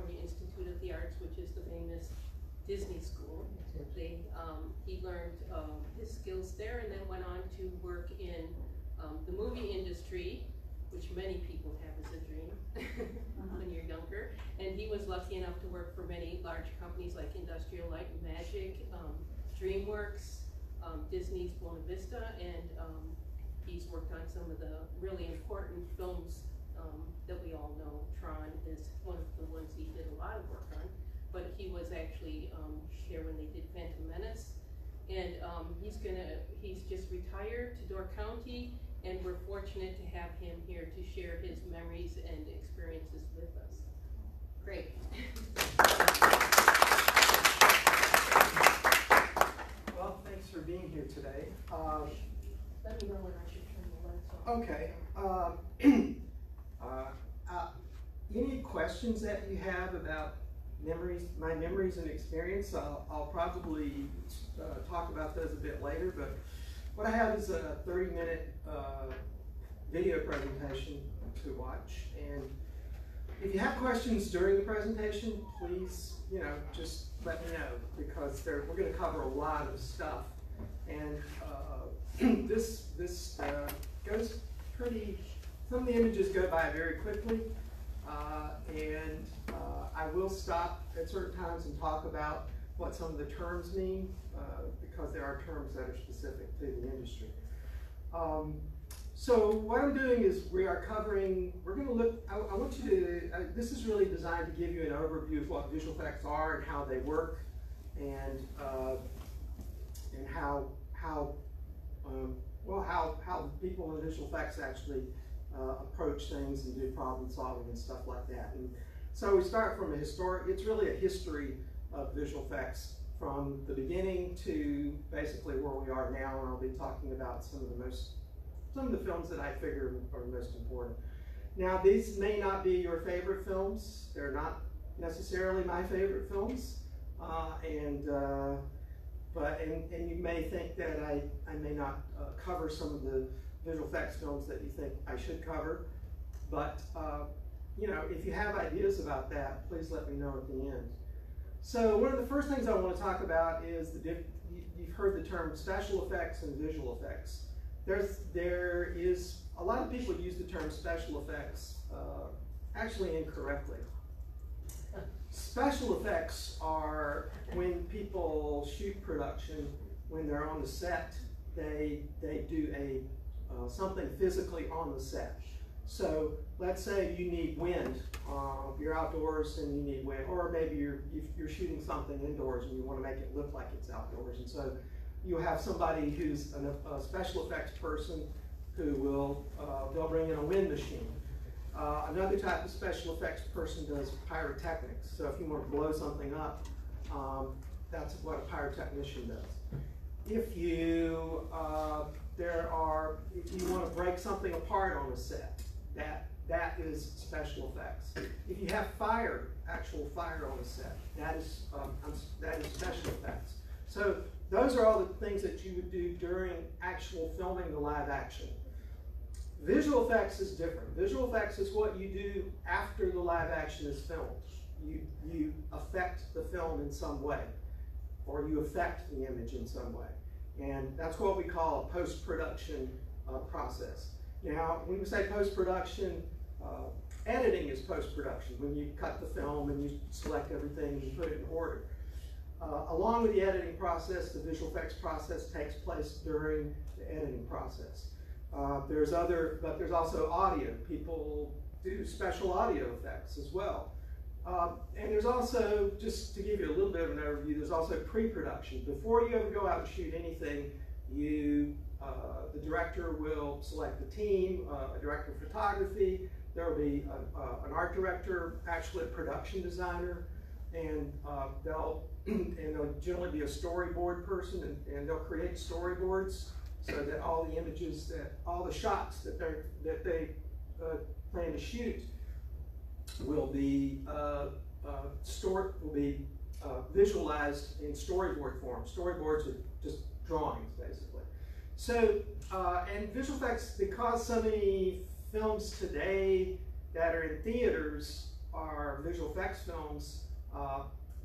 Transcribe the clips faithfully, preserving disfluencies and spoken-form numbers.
California Institute of the Arts, which is the famous Disney school. They, um, he learned um, his skills there and then went on to work in um, the movie industry, which many people have as a dream when you're younger. And he was lucky enough to work for many large companies like Industrial Light and Magic, um, DreamWorks, um, Disney's Buena Vista, and um, he's worked on some of the really important films um, that we all know. Tron is one of the ones he did a lot of work on, but he was actually um, there when they did Phantom Menace. And um, he's gonna, he's just retired to Door County, and we're fortunate to have him here to share his memories and experiences with us. Great. Well, thanks for being here today. Um, Let me know when I should turn the lights on. Okay. Um, uh, uh, any questions that you have about memories, my memories and experience? I'll, I'll probably uh, talk about those a bit later, but what I have is a thirty minute uh, video presentation to watch, and if you have questions during the presentation, please, you know, just let me know, because we're going to cover a lot of stuff, and uh, this this uh, goes pretty. Some of the images go by very quickly, uh, and uh, I will stop at certain times and talk about what some of the terms mean, uh, because there are terms that are specific to the industry. Um, so what I'm doing is we are covering, we're going to look, I, I want you to, uh, this is really designed to give you an overview of what visual effects are and how they work, and uh, and how, how um, well, how, how people in visual effects actually uh, approach things and do problem solving and stuff like that. And so we start from a historic, it's really a history of visual effects from the beginning to basically where we are now, and I'll be talking about some of the most, some of the films that I figure are most important. Now, these may not be your favorite films. They're not necessarily my favorite films, uh, and uh, but and, and you may think that I, I may not uh, cover some of the visual effects films that you think I should cover, but uh, you know, if you have ideas about that, please let me know at the end. So one of the first things I want to talk about is the diff you've heard the term special effects and visual effects. There's, there is, a lot of people use the term special effects uh, actually incorrectly. Special effects are when people shoot production, when they're on the set, they, they do a, uh, something physically on the set. So let's say you need wind, uh, you're outdoors and you need wind, or maybe you're, you're shooting something indoors and you want to make it look like it's outdoors. And so you have somebody who's an, a special effects person who will uh, they'll bring in a wind machine. Uh, another type of special effects person does pyrotechnics. So if you want to blow something up, um, that's what a pyrotechnician does. If you, uh, there are, if you want to break something apart on a set, That, that is special effects. If you have fire, actual fire on the set, that is, um, that is special effects. So those are all the things that you would do during actual filming the live action. Visual effects is different. Visual effects is what you do after the live action is filmed. You, you affect the film in some way, or you affect the image in some way. And that's what we call a post-production uh, process. Now, when we say post-production, uh, editing is post-production, when you cut the film and you select everything and put it in order. Uh, along with the editing process, the visual effects process takes place during the editing process. Uh, there's other, but there's also audio. People do special audio effects as well. Uh, and there's also, just to give you a little bit of an overview, there's also pre-production. Before you ever go out and shoot anything, you Uh, the director will select the team, uh, a director of photography, there will be a, uh, an art director, actually a production designer, and uh, they'll and there'll generally be a storyboard person, and, and they'll create storyboards so that all the images, that all the shots that, they're, that they uh, plan to shoot will be, uh, uh, store, will be uh, visualized in storyboard form. Storyboards are just drawings, basically. So, uh, and visual effects, because so many films today that are in theaters are visual effects films, uh,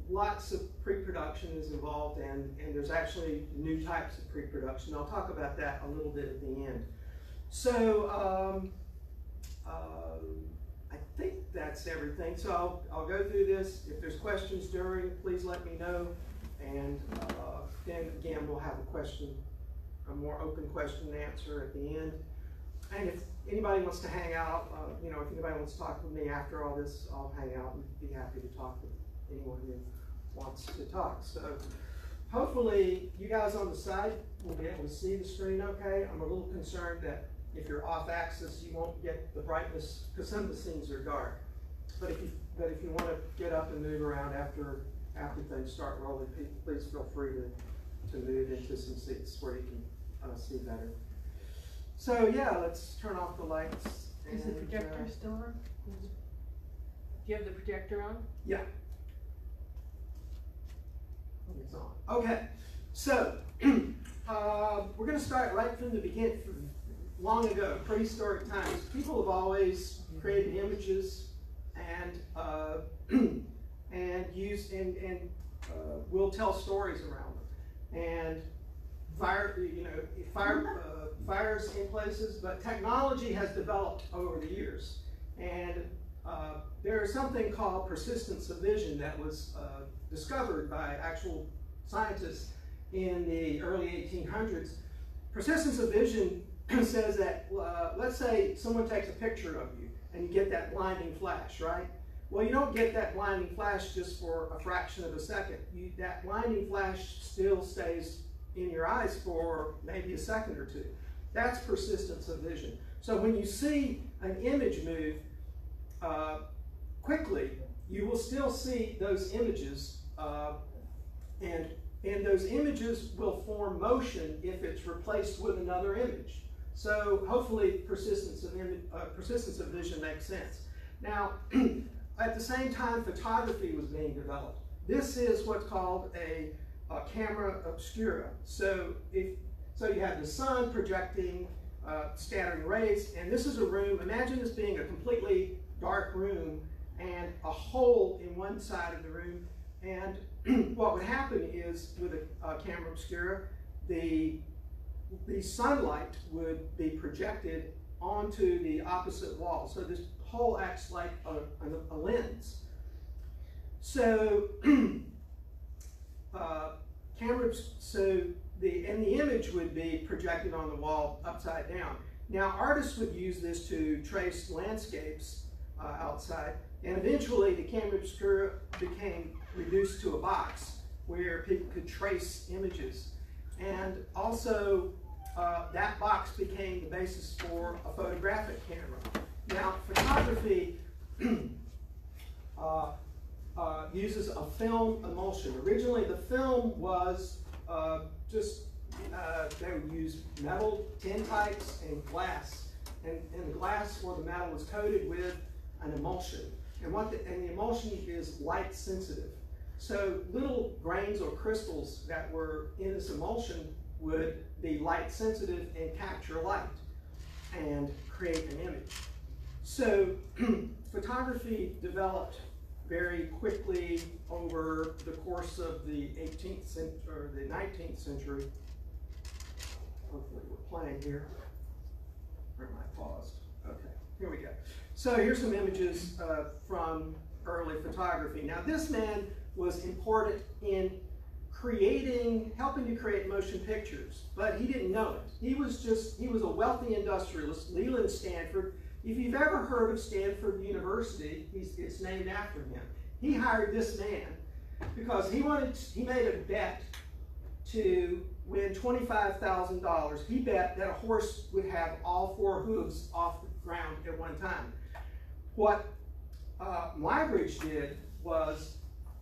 lots of pre-production is involved, and, and there's actually new types of pre-production. I'll talk about that a little bit at the end. So um, uh, I think that's everything. So I'll, I'll go through this. If there's questions during, please let me know. And uh, then again, we'll have a question, a more open question and answer at the end. And if anybody wants to hang out, uh, you know, if anybody wants to talk with me after all this, I'll hang out and be happy to talk with anyone who wants to talk. So hopefully you guys on the side will be able to see the screen okay. I'm a little concerned that if you're off axis, you won't get the brightness because some of the scenes are dark. But if you, but if you want to get up and move around after after things start rolling, please feel free to, to move into some seats where you can uh, see better. So yeah, let's turn off the lights. Is and, the projector uh, still on? Do you have the projector on? Yeah. It's on. Okay, so uh, we're going to start right from the beginning, from long ago, prehistoric times. People have always created images and uh, and used and and uh, will tell stories around them. And fire, you know, fire uh, fires in places, but technology has developed over the years. And uh, there is something called persistence of vision that was uh, discovered by actual scientists in the early eighteen hundreds. Persistence of vision says that, uh, let's say someone takes a picture of you and you get that blinding flash, right? Well, you don't get that blinding flash just for a fraction of a second. You, that blinding flash still stays in your eyes for maybe a second or two. That's persistence of vision. So when you see an image move uh, quickly, you will still see those images, uh, and, and those images will form motion if it's replaced with another image. So hopefully persistence of, uh, persistence of vision makes sense. Now, at the same time, photography was being developed. This is what's called a, a camera obscura. So, if, so you have the sun projecting, uh, scattering rays, and this is a room. Imagine this being a completely dark room and a hole in one side of the room. And what would happen is with a, a camera obscura, the the sunlight would be projected onto the opposite wall. So this hole acts like a, a, a lens. So, uh, cameras, so the, and the image would be projected on the wall upside down. Now, artists would use this to trace landscapes uh, outside, and eventually the camera obscura became reduced to a box where people could trace images. And also, uh, that box became the basis for a photographic camera. Now, photography uh, uh, uses a film emulsion. Originally, the film was uh, just, uh, they would use metal tintypes and glass. And, and the glass or the metal was coated with an emulsion. And, what the, and the emulsion is light sensitive. So little grains or crystals that were in this emulsion would be light sensitive and capture light and create an image. So photography developed very quickly over the course of the eighteenth century or the nineteenth century. Hopefully we're playing here. Where am I paused? Okay, here we go. So here's some images uh, from early photography. Now this man was important in creating, helping to create motion pictures, but he didn't know it. He was just, he was a wealthy industrialist, Leland Stanford. If you've ever heard of Stanford University, he's, it's named after him. He hired this man because he wanted, he made a bet to win twenty-five thousand dollars. He bet that a horse would have all four hooves off the ground at one time. What uh, Muybridge did was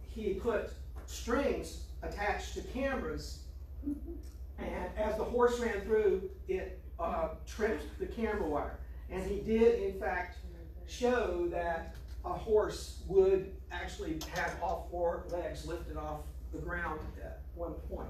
he put strings attached to cameras, and as the horse ran through, it uh, tripped the camera wire. And he did, in fact, show that a horse would actually have all four legs lifted off the ground at one point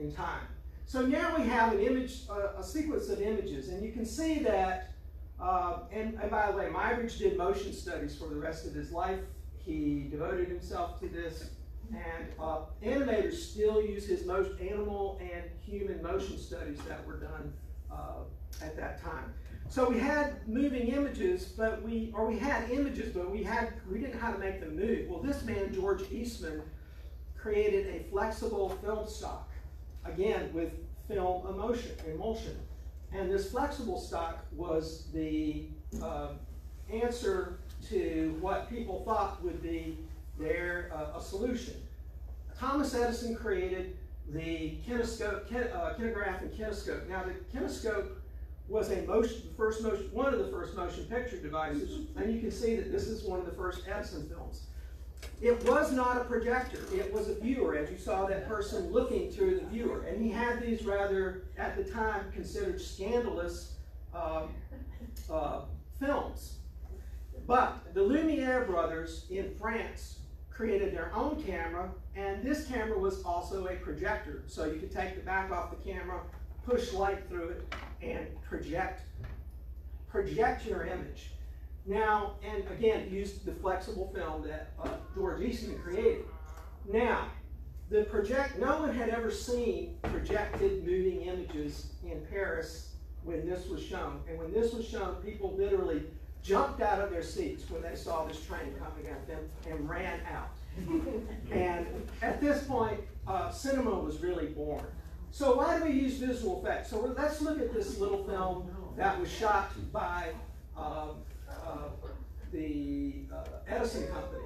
in time. So now we have an image, uh, a sequence of images, and you can see that uh, Uh, and, and by the way, Muybridge did motion studies for the rest of his life. He devoted himself to this. And uh, animators still use his most animal and human motion studies that were done uh, at that time. So we had moving images, but we or we had images, but we had we didn't know how to make them move. Well, this man, George Eastman, created a flexible film stock, again with film emulsion, emulsion. And this flexible stock was the uh, answer to what people thought would be their uh, a solution. Thomas Edison created the kinetoscope, kin uh, kinetograph and kinetoscope. Now, the kinetoscope was a motion, first motion, one of the first motion picture devices, and you can see that this is one of the first Edison films. It was not a projector, it was a viewer, as you saw that person looking through the viewer, and he had these rather, at the time, considered scandalous uh, uh, films. But the Lumiere brothers in France created their own camera, and this camera was also a projector, so you could take the back off the camera, push light through it, and project, project your image. Now, and again, used the flexible film that uh, George Eastman created. Now, the project, no one had ever seen projected moving images in Paris when this was shown. And when this was shown, people literally jumped out of their seats when they saw this train coming at them and ran out. And at this point, uh, cinema was really born. So why do we use visual effects? So let's look at this little film that was shot by uh, uh, the uh, Edison Company.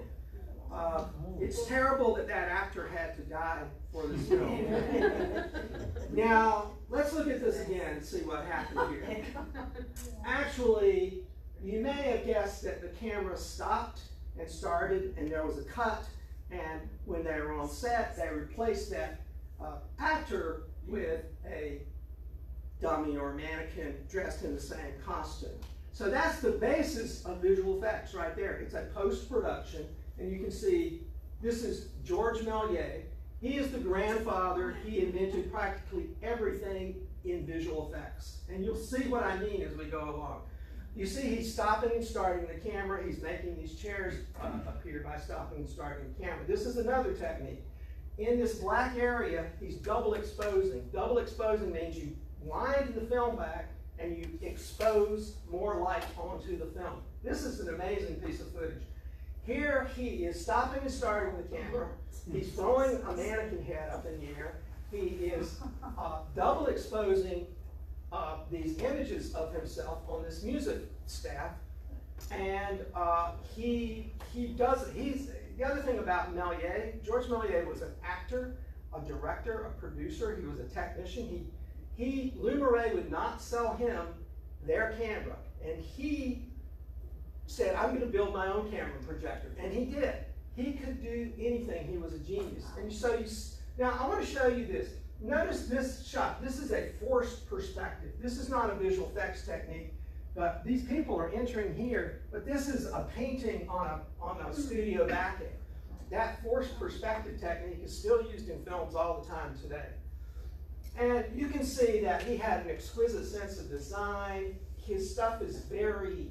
Uh, it's terrible that that actor had to die for this film. Now, let's look at this again and see what happened here. Actually, you may have guessed that the camera stopped and started, and there was a cut, and when they were on set, they replaced that uh, actor with a dummy or mannequin dressed in the same costume. So that's the basis of visual effects right there. It's a post-production, and you can see this is Georges Méliès. He is the grandfather. He invented practically everything in visual effects. And you'll see what I mean as we go along. You see he's stopping and starting the camera. He's making these chairs uh, appear by stopping and starting the camera. This is another technique. In this black area, he's double exposing. Double exposing means you wind the film back and you expose more light onto the film. This is an amazing piece of footage. Here he is stopping and starting the camera. He's throwing a mannequin head up in the air. He is uh, double exposing uh, these images of himself on this music staff. And uh, he, he does, he's, the other thing about Méliès, Georges Méliès was an actor, a director, a producer, he was a technician. He, he Lumiere would not sell him their camera. And he said, I'm gonna build my own camera and projector. And he did. He could do anything, he was a genius. And so you, now I wanna show you this. Notice this shot, this is a forced perspective. This is not a visual effects technique. But these people are entering here, but this is a painting on a, on a studio backing. That forced perspective technique is still used in films all the time today. And you can see that he had an exquisite sense of design. His stuff is very,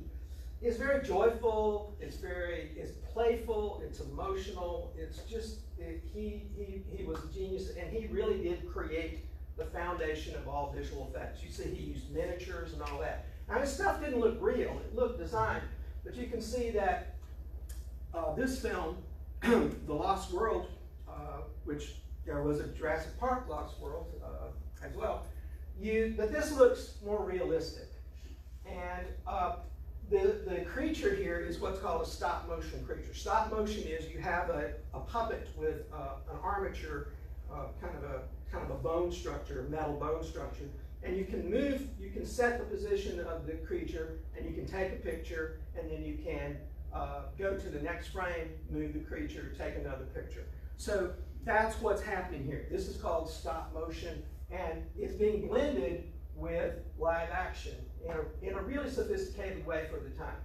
it's very joyful, it's very, it's playful, it's emotional, it's just, it, he, he, he was a genius, and he really did create the foundation of all visual effects. You see he used miniatures and all that. Now, this stuff didn't look real, it looked designed, but you can see that uh, this film, The Lost World, uh, which there was a Jurassic Park Lost World uh, as well, you, but this looks more realistic. And uh, the, the creature here is what's called a stop motion creature. Stop motion is you have a, a puppet with uh, an armature, uh, kind of a, kind of a bone structure, metal bone structure. And you can move, you can set the position of the creature, and you can take a picture, and then you can uh, go to the next frame, move the creature, take another picture. So that's what's happening here. This is called stop motion, and it's being blended with live action in a, in a really sophisticated way for the time.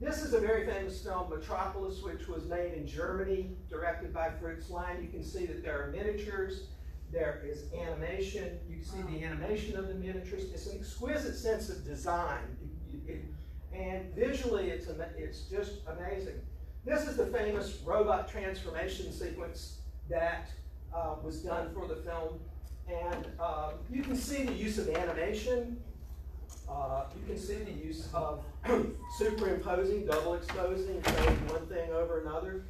This is a very famous film, Metropolis, which was made in Germany, directed by Fritz Lang. You can see that there are miniatures. There is animation. You can see the animation of the miniatures. It's an exquisite sense of design. It, it, and visually it's, it's just amazing. This is the famous robot transformation sequence that uh, was done for the film, and uh, you can see the use of animation. Uh, you can see the use of superimposing, double exposing, and showing one thing over another.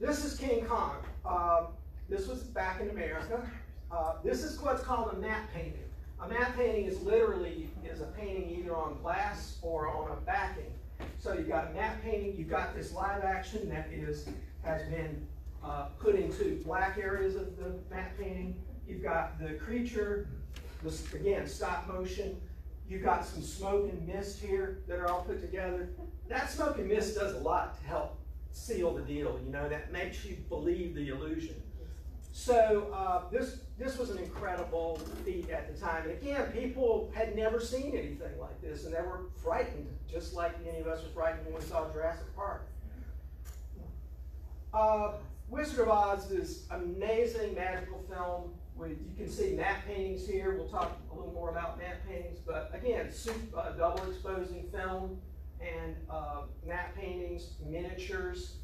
This is King Kong. Uh, this was back in America. Uh, this is what's called a matte painting. A matte painting is literally is a painting either on glass or on a backing. So you've got a matte painting, you've got this live action that is has been uh, put into black areas of the matte painting. You've got the creature, this, again, stop motion. You've got some smoke and mist here that are all put together. That smoke and mist does a lot to help seal the deal, you know, that makes you believe the illusion. So uh, this, this was an incredible feat at the time. And again, people had never seen anything like this, and they were frightened, just like any of us were frightened when we saw Jurassic Park. Uh, Wizard of Oz is an amazing, magical film. We, you can see matte paintings here. We'll talk a little more about matte paintings, but again, super, uh, double exposing film and uh, matte paintings, miniatures.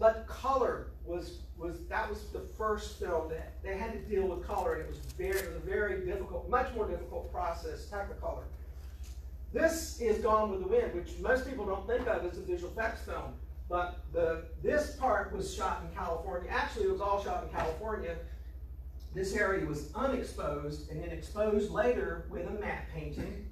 But color was was that was the first film that they had to deal with color, and it was very it was a very difficult, much more difficult process. Technicolor. This is Gone with the Wind, which most people don't think of as a visual effects film, but the this part was shot in California. Actually, it was all shot in California. This area was unexposed and then exposed later with a matte painting.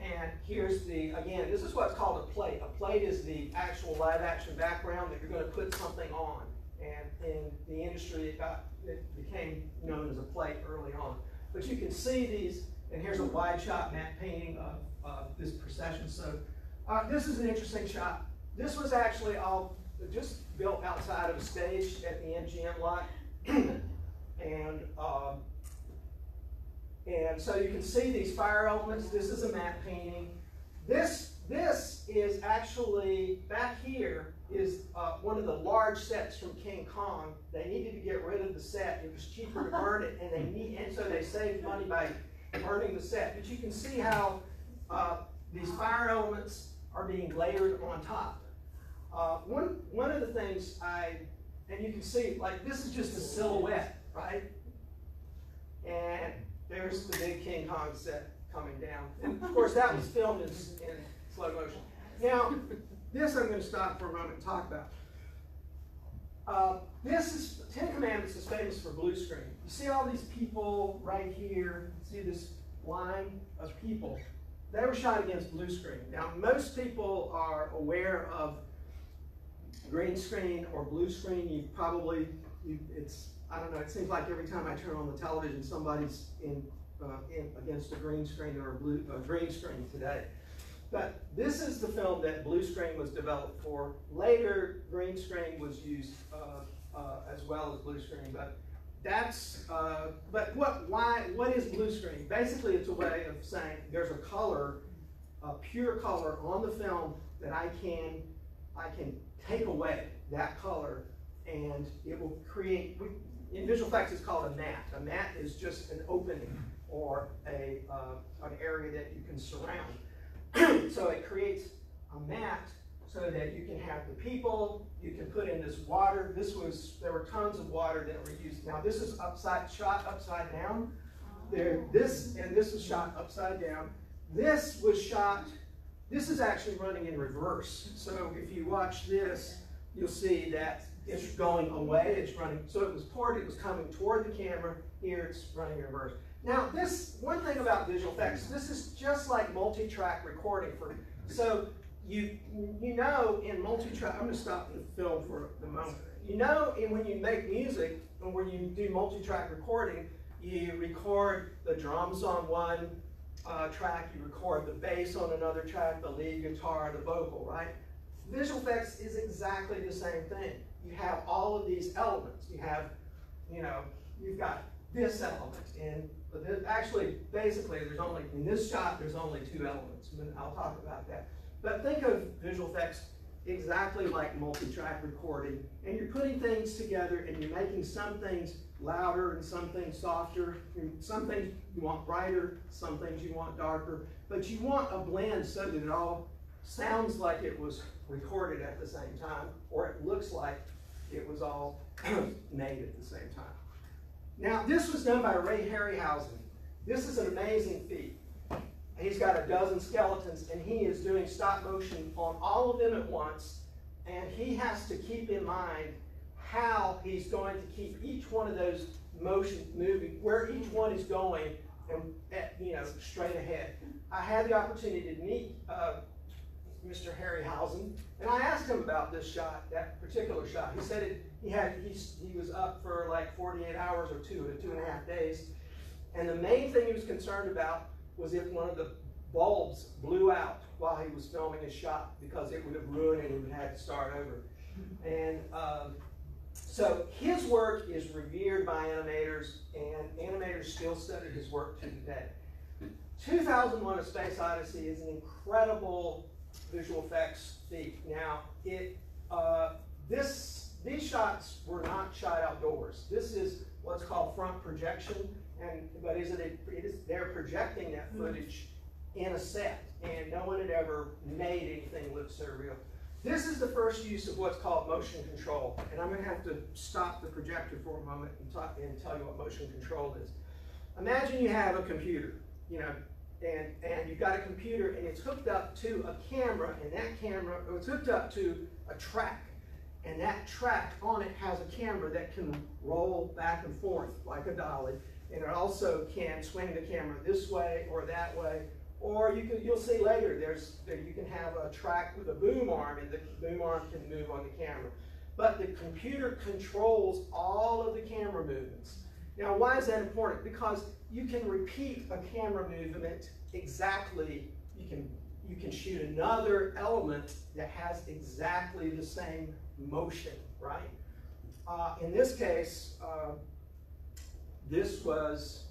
And here's the, again, this is what's called a plate. A plate is the actual live action background that you're going to put something on. And in the industry, it, got, it became known as a plate early on. But you can see these, and here's a wide shot matte painting of, of this procession. So uh, this is an interesting shot. This was actually all just built outside of a stage at the M G M lot. and uh, And so you can see these fire elements. This is a matte painting. This, this is actually, back here, is uh, one of the large sets from King Kong. They needed to get rid of the set. It was cheaper to burn it, and they need, and so they saved money by burning the set. But you can see how uh, these fire elements are being layered on top. Uh, one, one of the things I, and you can see, like, this is just a silhouette, right? And there's the big King Kong set coming down. And of course, that was filmed in, in slow motion. Now, this I'm going to stop for a moment and talk about. Uh, this is, Ten Commandments is famous for blue screen. You see all these people right here, see this line of people. They were shot against blue screen. Now, most people are aware of green screen or blue screen. You probably, you, it's, I don't know, it seems like every time I turn on the television, somebody's in, uh, in against a green screen or a blue, uh, green screen today. But this is the film that blue screen was developed for. Later, green screen was used uh, uh, as well as blue screen. But that's, uh, but what, why, what is blue screen? Basically, it's a way of saying there's a color, a pure color on the film that I can, I can take away that color, and it will create, we, in visual effects, it's called a matte. A matte is just an opening or a, uh, an area that you can surround. So it creates a matte so that you can have the people, you can put in this water. This was, there were tons of water that were used. Now this is upside, shot upside down. There, this, and this was shot upside down. This was shot, this is actually running in reverse. So if you watch this, you'll see that it's going away, it's running. So it was poured, it was coming toward the camera. Here it's running in reverse. Now this, one thing about visual effects, this is just like multi-track recording. For, so you, you know in multi-track, I'm gonna stop the film for a moment. You know in, when you make music, and when you do multi-track recording, you record the drums on one uh, track, you record the bass on another track, the lead guitar, the vocal, right? Visual effects is exactly the same thing. You have all of these elements. You have, you know, you've got this element, and actually, basically, there's only, in this shot, there's only two elements, and I'll talk about that. But think of visual effects exactly like multi-track recording, and you're putting things together, and you're making some things louder and some things softer. Some things you want brighter, some things you want darker, but you want a blend so that it all sounds like it was recorded at the same time, or it looks like it was all made at the same time. Now, this was done by Ray Harryhausen. This is an amazing feat. He's got a dozen skeletons, and he is doing stop motion on all of them at once, and he has to keep in mind how he's going to keep each one of those motions moving, where each one is going, and at, you know, straight ahead. I had the opportunity to meet uh, Mister Harryhausen, and I asked him about this shot, that particular shot. He said it, he had he's, he was up for like forty-eight hours or two, two and a half days, and the main thing he was concerned about was if one of the bulbs blew out while he was filming his shot, because it would have ruined it and he would have had to start over. And um, so his work is revered by animators, and animators still study his work to today. two thousand one A Space Odyssey is an incredible visual effects feat. Now, it uh, this these shots were not shot outdoors. This is what's called front projection, and but is it, a, it is they're projecting that footage in a set, and no one had ever made anything look so real. This is the first use of what's called motion control, and I'm going to have to stop the projector for a moment and talk and tell you what motion control is. Imagine you have a computer, you know, and and you've got a computer, and it's hooked up to a camera, and that camera, or it's hooked up to a track, and that track on it has a camera that can roll back and forth like a dolly, and it also can swing the camera this way or that way. Or you can, you'll see later, there's you can have a track with a boom arm, and the boom arm can move on the camera. But the computer controls all of the camera movements. Now, why is that important? Because you can repeat a camera movement exactly. You can you can shoot another element that has exactly the same motion, right? Uh, in this case, uh, this was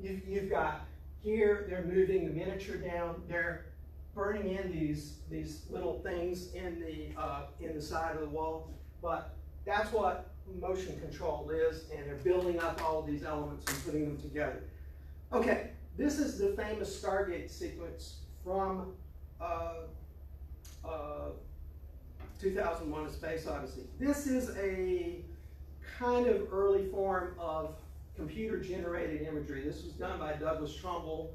you, you've got. Here, they're moving the miniature down. They're burning in these these little things in the uh, in the side of the wall. But that's what motion control is, and they're building up all of these elements and putting them together. Okay, this is the famous Stargate sequence from uh, uh, two thousand one: A Space Odyssey. This is a kind of early form of computer-generated imagery. This was done by Douglas Trumbull,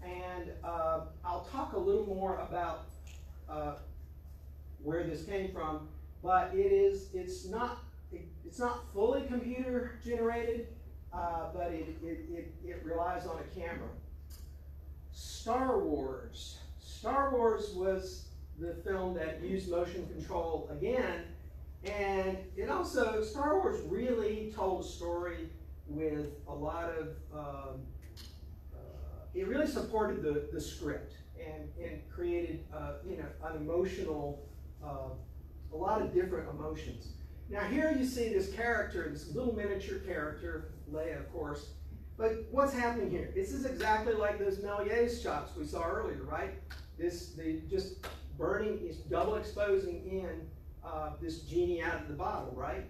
and uh, I'll talk a little more about uh, where this came from. But it is—it's not—it's not fully computer-generated, uh, but it, it it it relies on a camera. Star Wars. Star Wars was the film that used motion control again, and it also Star Wars really told a story with a lot of, um, uh, it really supported the, the script and, and created uh, you know, an emotional, uh, a lot of different emotions. Now here you see this character, this little miniature character, Leia of course, but what's happening here? This is exactly like those Méliès shots we saw earlier, right? This, the just burning, is double exposing in uh, this genie out of the bottle, right?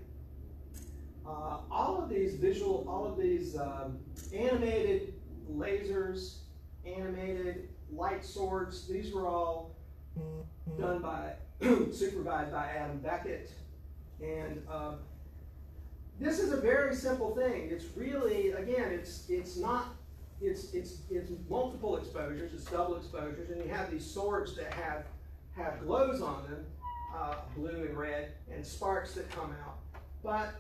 Uh, all of these visual, all of these um, animated lasers, animated light swords, these were all done by, supervised by Adam Beckett. And uh, this is a very simple thing. It's really, again, it's it's not, it's, it's, it's multiple exposures, it's double exposures, and you have these swords that have, have glows on them, uh, blue and red, and sparks that come out. But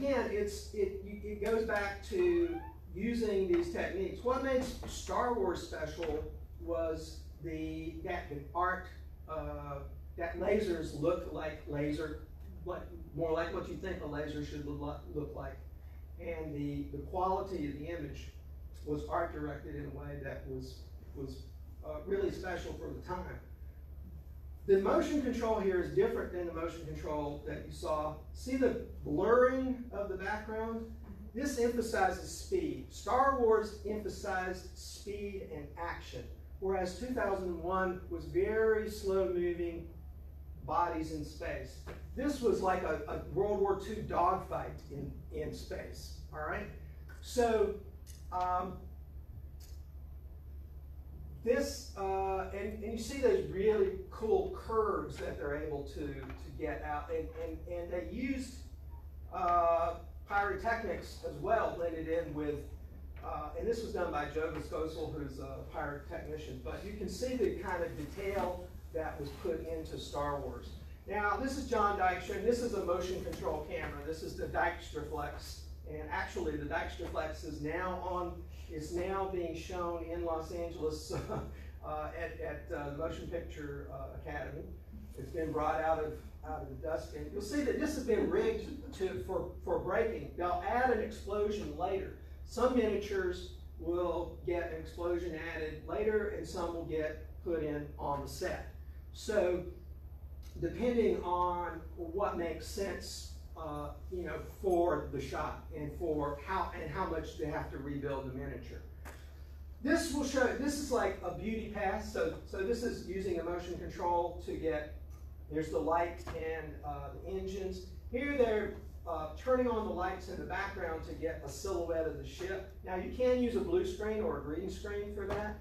again, it's, it, it goes back to using these techniques. What made Star Wars special was the that art, uh, that lasers look like laser, like, more like what you think a laser should look, look like. And the, the quality of the image was art directed in a way that was, was uh, really special for the time. The motion control here is different than the motion control that you saw. See the blurring of the background? This emphasizes speed. Star Wars emphasized speed and action, whereas two thousand one was very slow-moving bodies in space. This was like a, a World War Two dogfight in, in space, all right? So, um, This, uh, and, and you see those really numbers that they're able to, to get out. And, and, and they used uh, pyrotechnics as well, blended in with, uh, and this was done by Joe Viscoso, who's a pyrotechnician, but you can see the kind of detail that was put into Star Wars. Now, this is John Dykstra, and this is a motion control camera. This is the Dykstra Flex, and actually the Dykstra Flex is now on, is now being shown in Los Angeles uh, at, at uh, the Motion Picture uh, Academy. It's been brought out of, out of the dust, and you'll see that this has been rigged to, for, for braking. They'll add an explosion later. Some miniatures will get an explosion added later, and some will get put in on the set. So, depending on what makes sense, uh, you know, for the shot and for how and how much they have to rebuild the miniature. This will show. This is like a beauty pass. So, so this is using a motion control to get. There's the light and uh, the engines. Here they're uh, turning on the lights in the background to get a silhouette of the ship. Now you can use a blue screen or a green screen for that.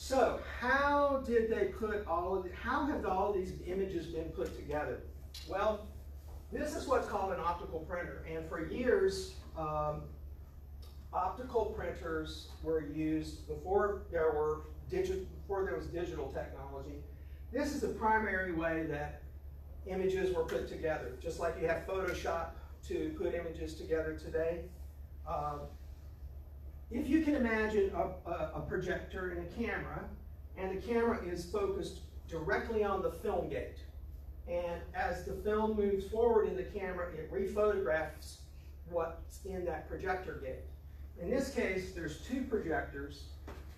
So how did they put all of the, how have all these images been put together? Well, this is what's called an optical printer, and for years, um, optical printers were used before there were digital, before there was digital technology. This is the primary way that images were put together, just like you have Photoshop to put images together today. Uh, If you can imagine a, a, a projector and a camera, and the camera is focused directly on the film gate, and as the film moves forward in the camera, it rephotographs what's in that projector gate. In this case, there's two projectors,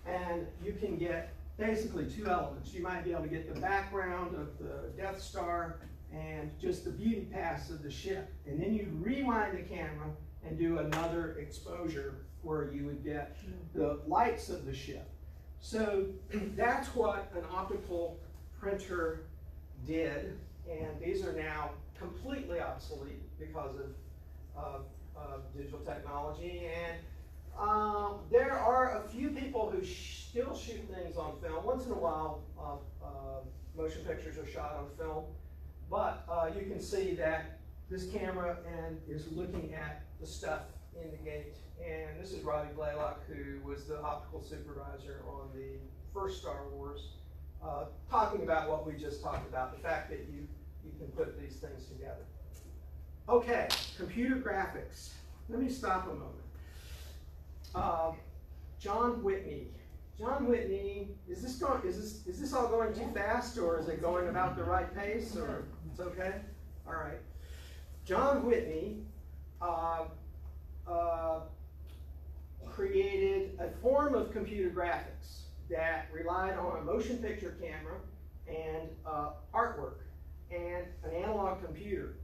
and you can get basically two elements. You might be able to get the background of the Death Star and just the beauty pass of the ship, and then you rewind the camera and do another exposure where you would get the lights of the ship. So that's what an optical printer did, and these are now completely obsolete because of, of, of digital technology. And um, there are a few people who sh still shoot things on film. Once in a while, uh, uh, motion pictures are shot on film, but uh, you can see that this camera and is looking at the stuff in the gate. And this is Robbie Blaylock, who was the optical supervisor on the first Star Wars, uh, talking about what we just talked about, the fact that you, you can put these things together. Okay, computer graphics. Let me stop a moment. Uh, John Whitney. John Whitney, is this, going, is, this, is this all going too fast, or is it going about the right pace, or it's okay? All right. John Whitney uh, uh, created a form of computer graphics that relied on a motion picture camera and uh, artwork and an analog computer.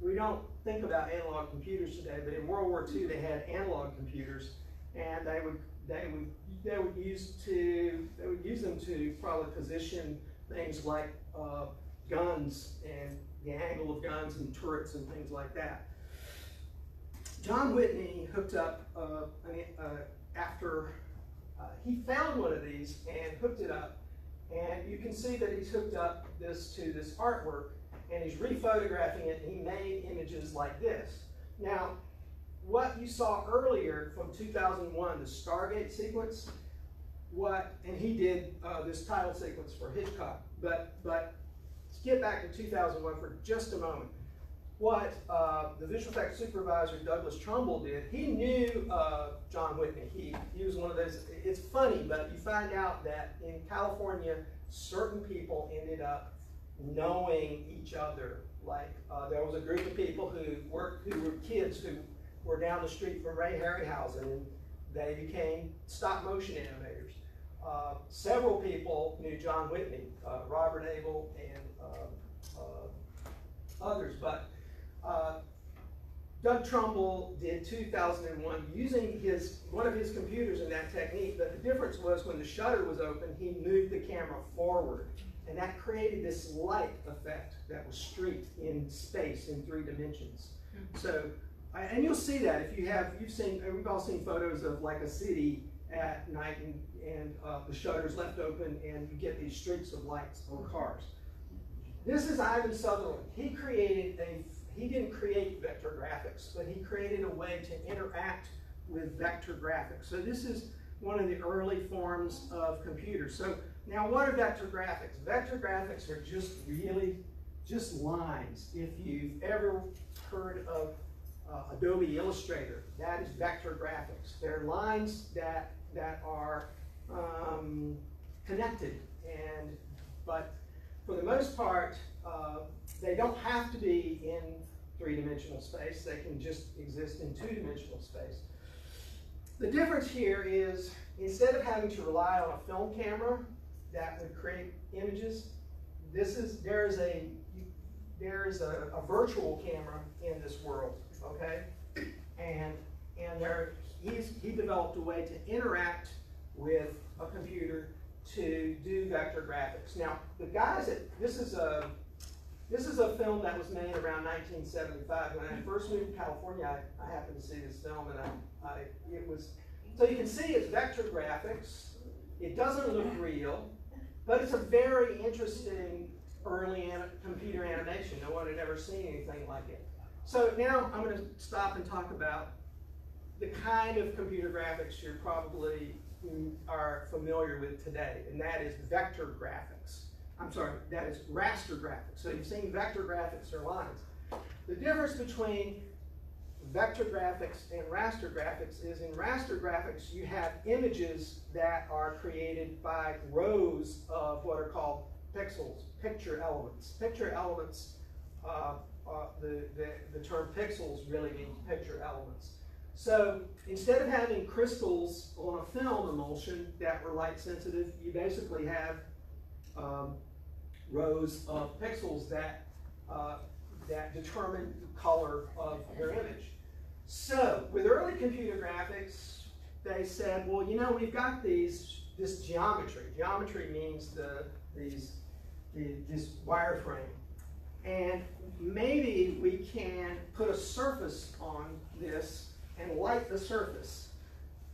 We don't think about analog computers today, but in World War Two they had analog computers, and they would they would they would use to they would use them to probably position things like uh, guns and the angle of guns and turrets and things like that. John Whitney hooked up, uh, uh, after uh, he found one of these and hooked it up, and you can see that he's hooked up this to this artwork, and he's rephotographing it, and he made images like this. Now, what you saw earlier from two thousand one, the Stargate sequence, what, and he did uh, this title sequence for Hitchcock, but, but get back to two thousand one for just a moment. What uh, the visual effects supervisor Douglas Trumbull did, he knew uh, John Whitney. He, he was one of those, it's funny, but you find out that in California, certain people ended up knowing each other. Like uh, there was a group of people who, worked, who were kids who were down the street from Ray Harryhausen, and they became stop motion animators. Uh, several people knew John Whitney, uh, Robert Abel and uh, uh, others, but uh, Doug Trumbull did two thousand one using his, one of his computers in that technique, but the difference was when the shutter was open, he moved the camera forward, and that created this light effect that was streaked in space in three dimensions. So, and you'll see that if you have, you've seen, we've all seen photos of like a city at night, and, and uh, the shutter's left open, and you get these streaks of lights on cars. This is Ivan Sutherland. He created a, he didn't create vector graphics, but he created a way to interact with vector graphics. So this is one of the early forms of computers. So now what are vector graphics? Vector graphics are just really just lines. If you've ever heard of uh, Adobe Illustrator, that is vector graphics. They're lines that, that are um, connected, and but for the most part, uh, they don't have to be in three-dimensional space. They can just exist in two-dimensional space. The difference here is, instead of having to rely on a film camera that would create images, this is there is a there is a, a virtual camera in this world, okay? And and there he's, he developed a way to interact with a computer to do vector graphics. Now the guys at this is a this is a film that was made around nineteen seventy-five. When I first moved to California, I, I happened to see this film, and I, I it was so you can see it's vector graphics. It doesn't look real, but it's a very interesting early an computer animation. No one had ever seen anything like it. So now I'm going to stop and talk about the kind of computer graphics you're probably are familiar with today, and that is vector graphics. I'm sorry, that is raster graphics. So you've seen vector graphics or lines. The difference between vector graphics and raster graphics is in raster graphics you have images that are created by rows of what are called pixels, picture elements. Picture elements, uh, uh, the, the, the term pixels really means picture elements. So instead of having crystals on a film emulsion that were light sensitive, you basically have Um, rows of pixels that uh, that determine the color of your image. So with early computer graphics, they said, well, you know, we've got these this geometry. Geometry means the these the, this wireframe, and maybe we can put a surface on this and light the surface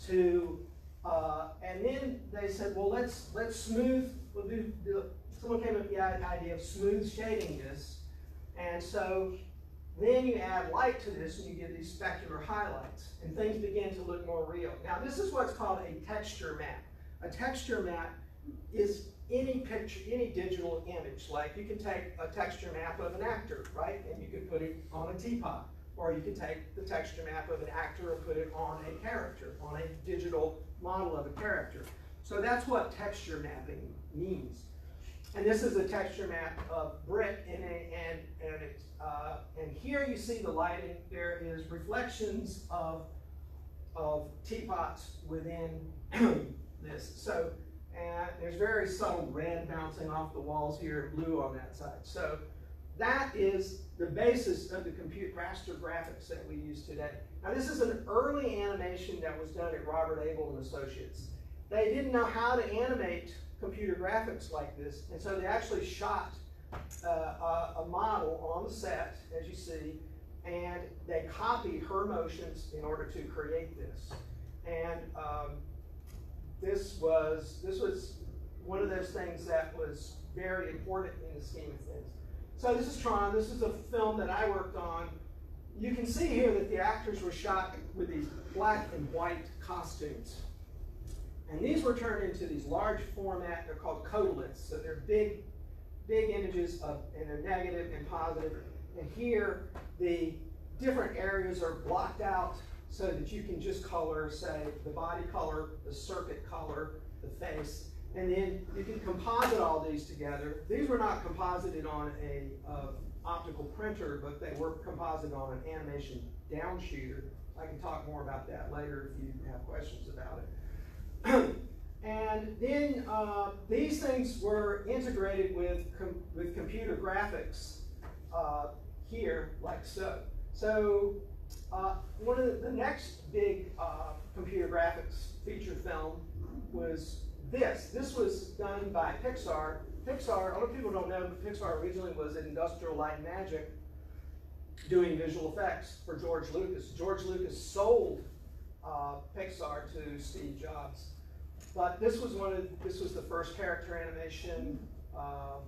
to. Uh, and then they said, well, let's let's smooth. We'll do, do, someone came up with the idea of smooth shading this, and so then you add light to this, and you get these specular highlights, and things begin to look more real. Now, this is what's called a texture map. A texture map is any picture, any digital image. Like you can take a texture map of an actor, right, and you can put it on a teapot, or you can take the texture map of an actor and put it on a character, on a digital model of a character. So that's what texture mapping means. And this is a texture map of brick, and and and, it's, uh, and here you see the lighting. There is reflections of of teapots within this. So and there's very subtle red bouncing off the walls here, and blue on that side. So that is the basis of the compute raster graphics that we use today. Now this is an early animation that was done at Robert Abel and Associates. They didn't know how to animate computer graphics like this, and so they actually shot uh, a, a model on the set, as you see, and they copied her motions in order to create this. And um, this was this was one of those things that was very important in the scheme of things. So this is Tron. This is a film that I worked on. You can see here that the actors were shot with these black and white costumes. And these were turned into these large format, they're called codelettes. So they're big, big images of, and they're negative and positive. And here, the different areas are blocked out so that you can just color, say, the body color, the circuit color, the face. And then you can composite all these together. These were not composited on an uh, optical printer, but they were composited on an animation downshooter. I can talk more about that later if you have questions about it. And then uh, these things were integrated with com with computer graphics uh, here, like so. So uh, one of the, the next big uh, computer graphics feature film was this. This was done by Pixar. Pixar, a lot of people don't know, but Pixar originally was at Industrial Light and Magic doing visual effects for George Lucas. George Lucas sold uh, Pixar to Steve Jobs. But this was one of this was the first character animation uh,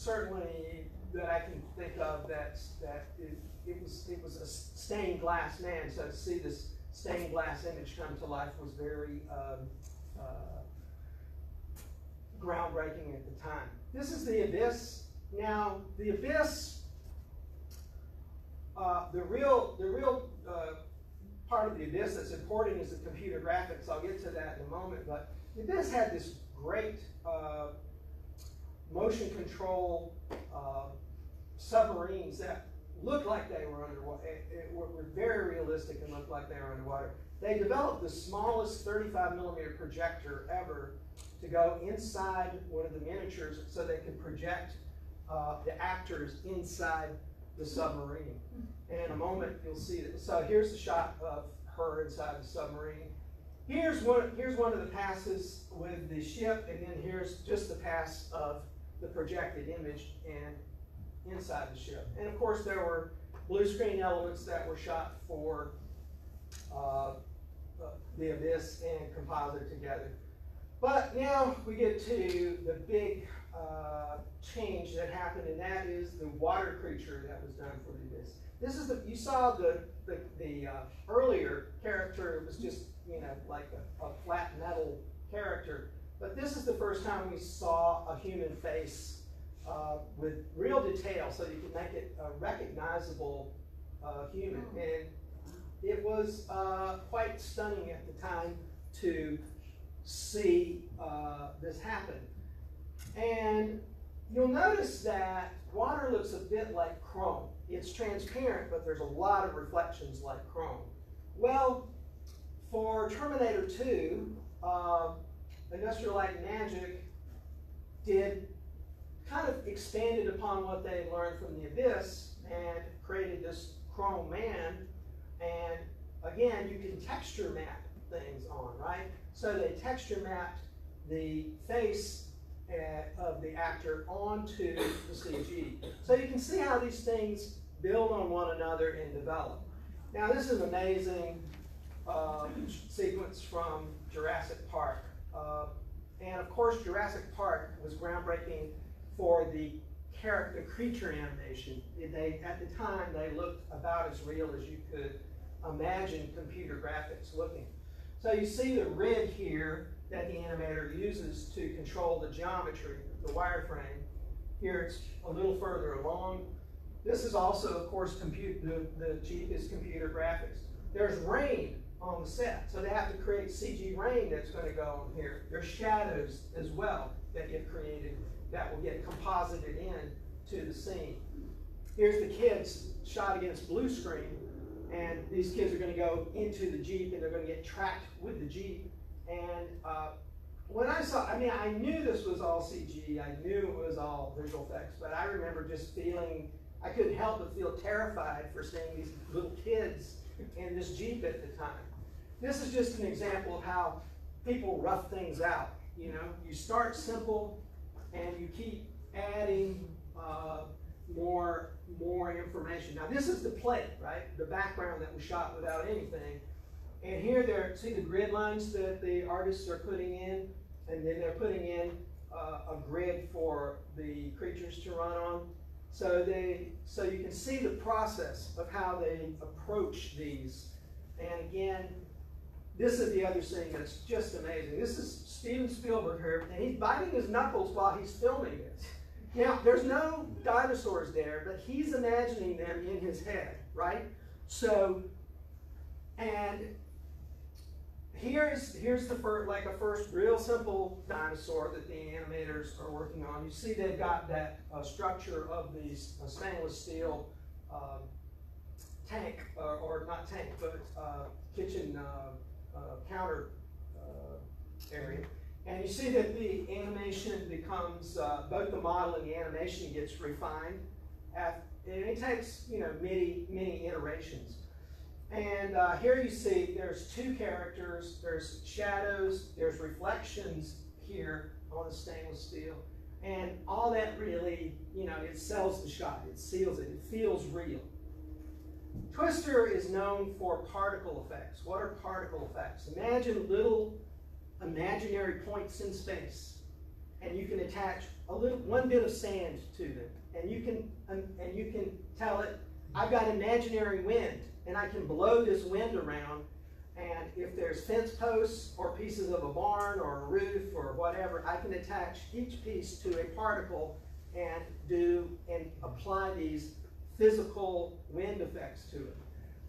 certainly that I can think of that that it, it was it was a stained glass man. So to see this stained glass image come to life was very um, uh, groundbreaking at the time. This is The Abyss. Now, The Abyss, uh, the real the real uh, part of The Abyss that's important is the computer graphics. I'll get to that in a moment. But The Abyss had this great uh, motion control uh, submarines that looked like they were underwater, it, it were very realistic and looked like they were underwater. They developed the smallest thirty-five millimeter projector ever to go inside one of the miniatures so they could project uh, the actors inside the submarine. And in a moment you'll see that. So here's the shot of her inside the submarine. Here's one, here's one of the passes with the ship, and then here's just the pass of the projected image and inside the ship. And of course there were blue screen elements that were shot for uh, The Abyss and composited together. But now we get to the big uh, change that happened, and that is the water creature that was done for The Abyss. This is the, you saw the, the, the uh, earlier character was just, you know, like a, a flat metal character. But this is the first time we saw a human face uh, with real detail, so you could make it a recognizable uh, human. And it was uh, quite stunning at the time to see uh, this happen. And you'll notice that water looks a bit like chrome. It's transparent, but there's a lot of reflections like chrome. Well, for Terminator two, uh, Industrial Light and Magic did kind of expanded upon what they had learned from The Abyss and created this chrome man. And again, you can texture map things on, right? So they texture mapped the face uh, of the actor onto the C G. So you can see how these things build on one another and develop. Now this is an amazing uh, sequence from Jurassic Park. Uh, and of course, Jurassic Park was groundbreaking for the character creature animation. They, at the time, they looked about as real as you could imagine computer graphics looking. So you see the red here that the animator uses to control the geometry, the wireframe. Here it's a little further along. This is also, of course, compute, the, the Jeep is computer graphics. There's rain on the set, so they have to create C G rain that's going to go on here. There's shadows as well that get created that will get composited in to the scene. Here's the kids shot against blue screen, and these kids are going to go into the Jeep and they're going to get tracked with the Jeep. And uh, when I saw, I mean, I knew this was all C G, I knew it was all visual effects, but I remember just feeling, I couldn't help but feel terrified for seeing these little kids in this Jeep at the time. This is just an example of how people rough things out. You know, you start simple and you keep adding uh, more, more information. Now this is the plate, right? The background that was shot without anything. And here they're, see the grid lines that the artists are putting in? And then they're putting in uh, a grid for the creatures to run on. So they, so you can see the process of how they approach these. And again, this is the other thing that's just amazing. This is Steven Spielberg here, and he's biting his knuckles while he's filming this. Now, there's no dinosaurs there, but he's imagining them in his head, right? So, and here's, here's the first, like a first real simple dinosaur that the animators are working on. You see they've got that uh, structure of these uh, stainless steel uh, tank, uh, or not tank, but uh, kitchen, uh, Uh, counter uh, area. And you see that the animation becomes, uh, both the model and the animation gets refined. At, and it takes, you know, many, many iterations. And uh, here you see there's two characters, there's shadows, there's reflections here on the stainless steel. And all that really, you know, it sells the shot, it seals it, it feels real. Twister is known for particle effects. What are particle effects? Imagine little imaginary points in space. and you can attach a little, one bit of sand to them, and you can um, and you can tell it, I've got imaginary wind, and I can blow this wind around, and if there's fence posts or pieces of a barn or a roof or whatever, I can attach each piece to a particle and do and apply these physical wind effects to it.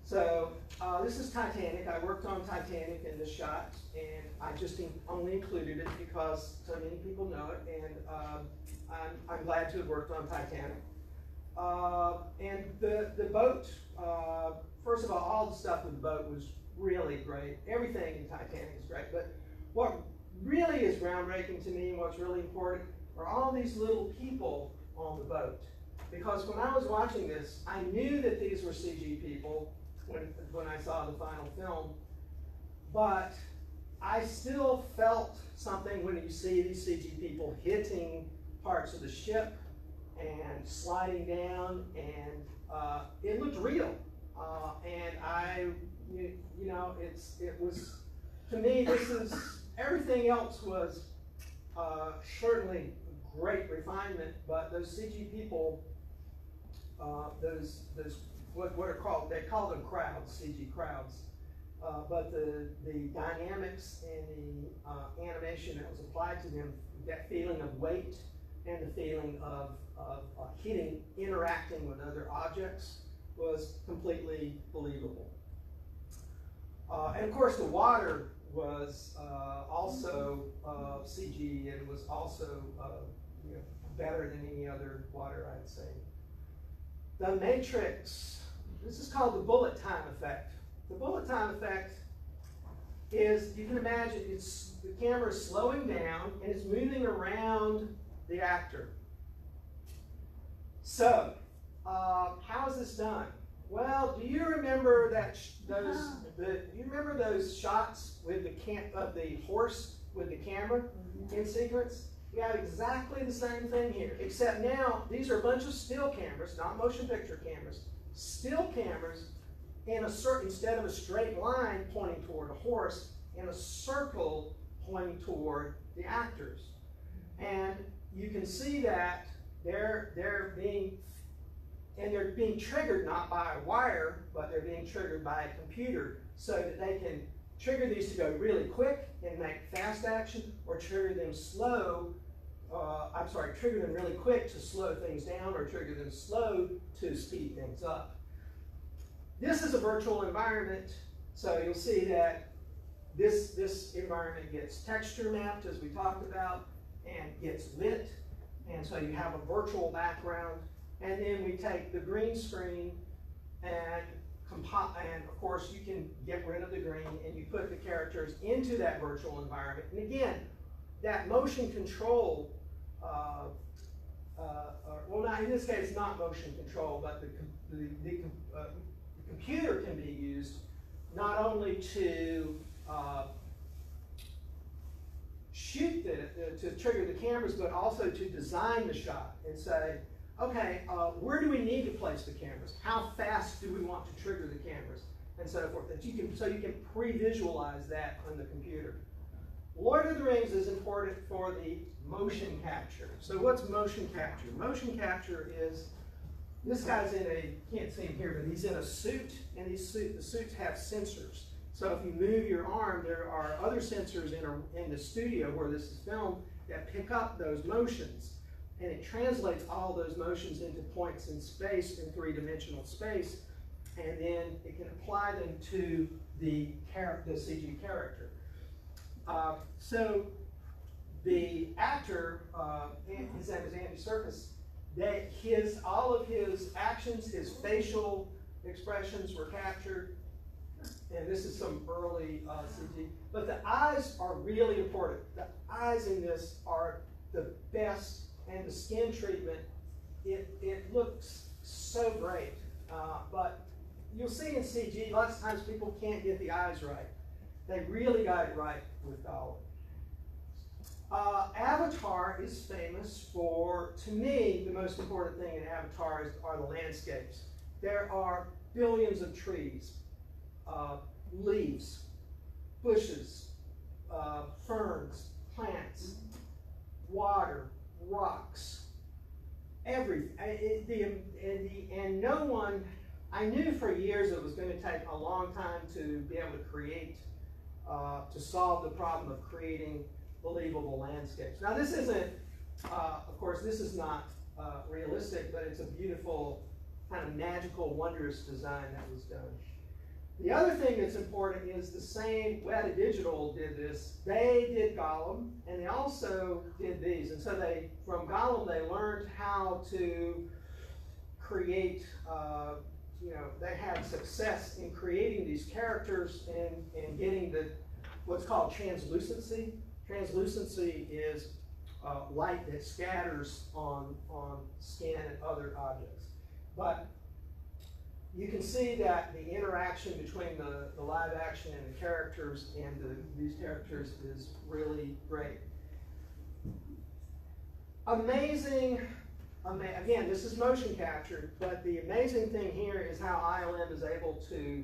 So uh, this is Titanic. I worked on Titanic in this shot, and I just in only included it because so many people know it, and uh, I'm, I'm glad to have worked on Titanic. Uh, and the, the boat, uh, first of all, all the stuff with the boat was really great. Everything in Titanic is great, but what really is groundbreaking to me and what's really important are all these little people on the boat. Because when I was watching this, I knew that these were C G people when, when I saw the final film, but I still felt something when you see these C G people hitting parts of the ship and sliding down, and uh, it looked real. Uh, and I, you, you know, it's it was, to me, this is, everything else was uh, certainly great refinement, but those C G people, uh, those, those what, what are called, they call them crowds, C G crowds, uh, but the, the dynamics and the uh, animation that was applied to them, that feeling of weight and the feeling of, of uh, hitting, interacting with other objects was completely believable. Uh, and of course the water was uh, also uh, C G, and was also uh, you know, better than any other water I'd seen. The Matrix, this is called the bullet time effect. The bullet time effect is, you can imagine, it's the camera is slowing down and it's moving around the actor. So, uh, how is this done? Well, do you remember that sh those? The, do you remember those shots with the camp of the horse with the camera mm-hmm. in sequence? We have exactly the same thing here, except now these are a bunch of still cameras, not motion picture cameras, still cameras in a certain, instead of a straight line pointing toward a horse, in a circle pointing toward the actors. And you can see that they're, they're being, and they're being triggered not by a wire, but they're being triggered by a computer, so that they can trigger these to go really quick and make fast action, or trigger them slow, uh, I'm sorry, trigger them really quick to slow things down, or trigger them slow to speed things up. This is a virtual environment, so you'll see that this, this environment gets texture mapped, as we talked about, and gets lit, and so you have a virtual background. And then we take the green screen, and, and of course you can get rid of the green, and you put the characters into that virtual environment. And again, that motion control, uh, uh, or, well not, in this case not motion control, but the, the, the, uh, the computer can be used not only to uh, shoot the, the, to trigger the cameras, but also to design the shot and say, okay, uh, where do we need to place the cameras? How fast do we want to trigger the cameras? And so forth. That you can, so you can pre-visualize that on the computer. Lord of the Rings is important for the motion capture. So what's motion capture? Motion capture is, this guy's in a, you can't see him here, but he's in a suit, and these suit, the suits have sensors. So if you move your arm, there are other sensors in, a, in the studio where this is filmed that pick up those motions. And it translates all those motions into points in space, in three-dimensional space, and then it can apply them to the, the C G character. Uh, so the actor, uh, his name is Andy Serkis, that his, all of his actions, his facial expressions were captured, and this is some early uh, C G, but the eyes are really important. The eyes in this are the best. And the skin treatment, it, it looks so great. Uh, but you'll see in C G, lots of times people can't get the eyes right. They really got it right with Gollum. Uh, Avatar is famous for, to me, the most important thing in Avatar is, are the landscapes. There are billions of trees, uh, leaves, bushes, uh, ferns, plants, water, rocks, everything. It, the, and, the, and no one, I knew for years it was going to take a long time to be able to create, uh, to solve the problem of creating believable landscapes. Now this isn't, uh, of course, this is not uh, realistic, but it's a beautiful kind of magical, wondrous design that was done. The other thing that's important is the same Weta Digital did this. They did Gollum, and they also did these. And so they, from Gollum, they learned how to create, uh, you know, they had success in creating these characters and, and getting the, what's called translucency. Translucency is uh, light that scatters on, on skin and other objects. But you can see that the interaction between the, the live action and the characters and the, these characters is really great. Amazing, ama again, this is motion captured, but the amazing thing here is how I L M is able to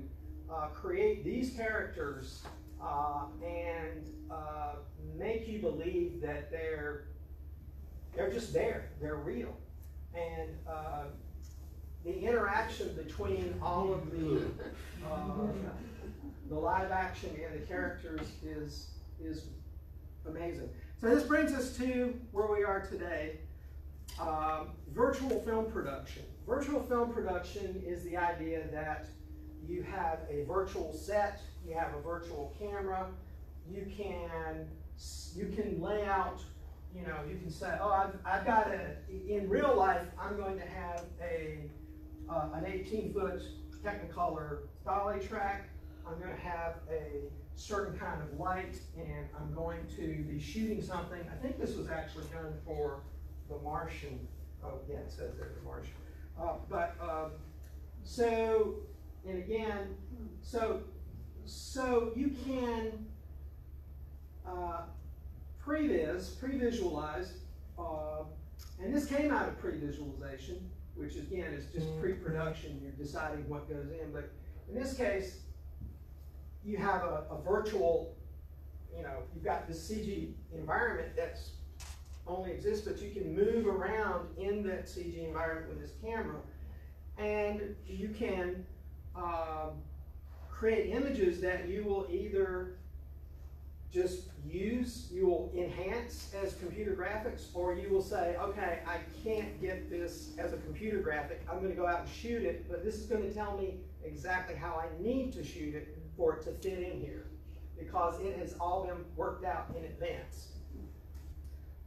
uh, create these characters uh, and uh, make you believe that they're, they're just there, they're real. And uh, the interaction between all of the uh, the live action and the characters is is amazing. So this brings us to where we are today. Um, virtual film production. Virtual film production is the idea that you have a virtual set, you have a virtual camera, you can you can lay out. You know, you can say, oh, I've I've got a. In real life, I'm going to have a. Uh, an eighteen foot Technicolor dolly track. I'm going to have a certain kind of light, and I'm going to be shooting something. I think this was actually done for The Martian. Oh, yeah, it says there, The Martian. Uh, but um, so, and again, so so you can uh, previs, pre-visualize, uh, and this came out of pre-visualization, which again is just pre-production, you're deciding what goes in. But in this case, you have a, a virtual, you know, you've got this C G environment that's only exists, but you can move around in that C G environment with this camera. And you can uh, create images that you will either just use, you will enhance as computer graphics, or you will say, okay, I can't get this as a computer graphic, I'm going to go out and shoot it, but this is going to tell me exactly how I need to shoot it for it to fit in here, because it has all been worked out in advance.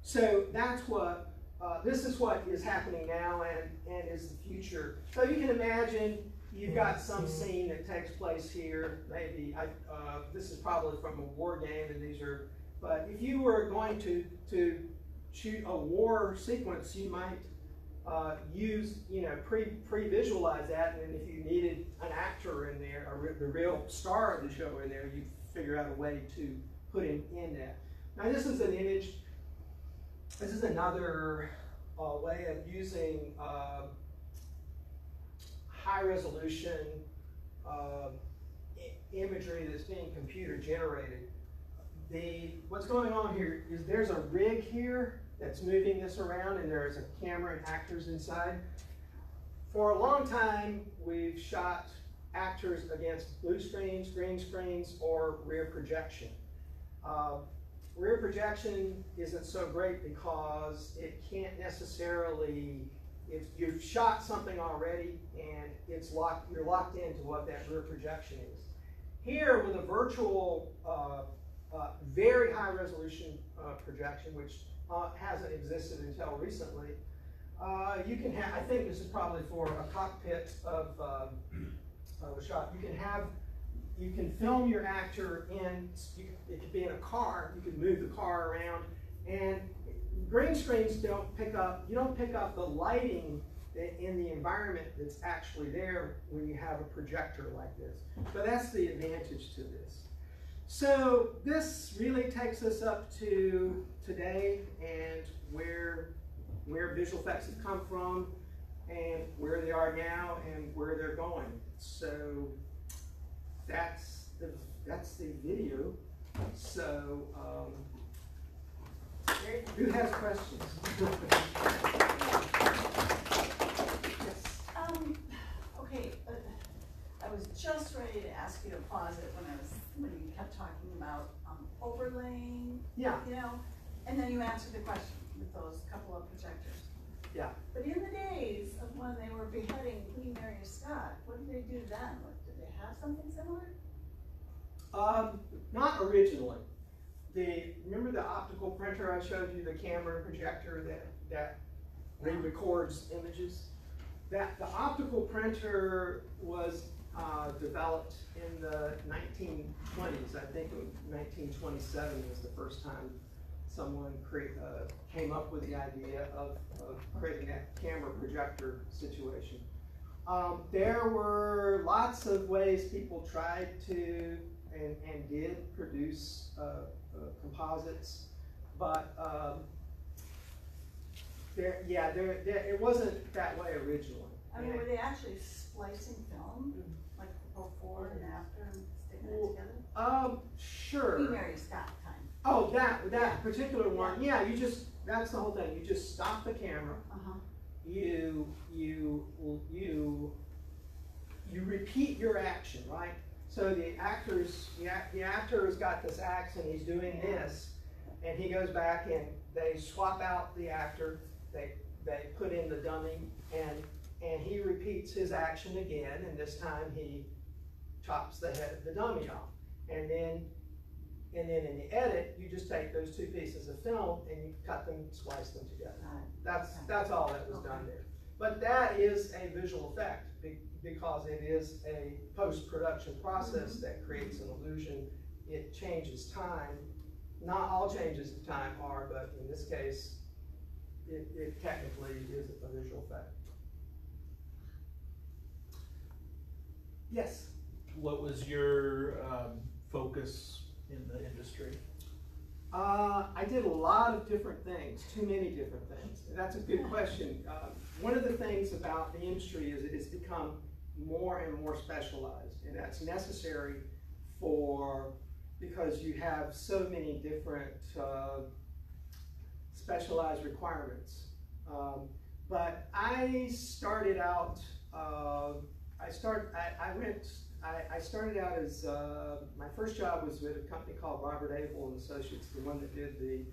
So that's what, uh, this is what is happening now and, and is the future. So you can imagine you've got some scene that takes place here, maybe, I, uh, this is probably from a war game, and these are, but if you were going to, to shoot a war sequence, you might uh, use, you know, pre, pre-visualize that, and if you needed an actor in there, or the real star of the show in there, you'd figure out a way to put him in that. Now this is an image, this is another uh, way of using uh, high resolution uh, imagery that's being computer generated. The, what's going on here is there's a rig here that's moving this around, and there's a camera and actors inside. For a long time, we've shot actors against blue screens, green screens, or rear projection. Uh, rear projection isn't so great because it can't necessarily, if you've shot something already and it's locked, you're locked into what that rear projection is. Here with a virtual, uh, uh, very high resolution uh, projection, which uh, hasn't existed until recently, uh, you can have, I think this is probably for a cockpit of, um, of a shot, you can have, you can film your actor in, you, it could be in a car, you can move the car around, and green screens don't pick up, you don't pick up the lighting in the environment that's actually there when you have a projector like this. But that's the advantage to this. So this really takes us up to today and where, where visual effects have come from and where they are now and where they're going. So that's the, that's the video. So, um, Who has questions? Yes. Um, okay, uh, I was just ready to ask you to pause it when I was when you kept talking about um, overlaying. Yeah. You know, and then you answered the question with those couple of projectors. Yeah. But in the days of when they were beheading Queen Mary Scott, what did they do then? What, did they have something similar? Um, not originally. The, remember the optical printer I showed you, the camera projector that, that records images? That, the optical printer was uh, developed in the nineteen twenties. I think nineteen twenty-seven was the first time someone create, uh, came up with the idea of, of creating that camera projector situation. Um, there were lots of ways people tried to and, and did produce uh, uh, composites, but um, there, yeah, there, there, it wasn't that way originally. I mean, were they actually splicing film, mm-hmm. like before and after, and sticking well, it together? Um, sure. Queen Mary Scott kind. Oh, that that particular one, yeah. You just that's the whole thing. You just stop the camera. Uh-huh. You you you you repeat your action, right? So the actors, the actor's got this axe and he's doing this, and he goes back and they swap out the actor. They they put in the dummy, and and he repeats his action again, and this time he chops the head of the dummy off, and then. And then in the edit, you just take those two pieces of film and you cut them, splice them together. That's that's all that was done there. But that is a visual effect because it is a post-production process that creates an illusion. It changes time. Not all changes to time are, but in this case, it, it technically is a visual effect. Yes? What was your um, focus in the industry? Uh, I did a lot of different things, too many different things. That's a good question. Uh, one of the things about the industry is it has become more and more specialized, and that's necessary for, because you have so many different uh, specialized requirements. Um, but I started out, uh, I, start, I, I went, I started out as, uh, my first job was with a company called Robert Abel and Associates, the one that did the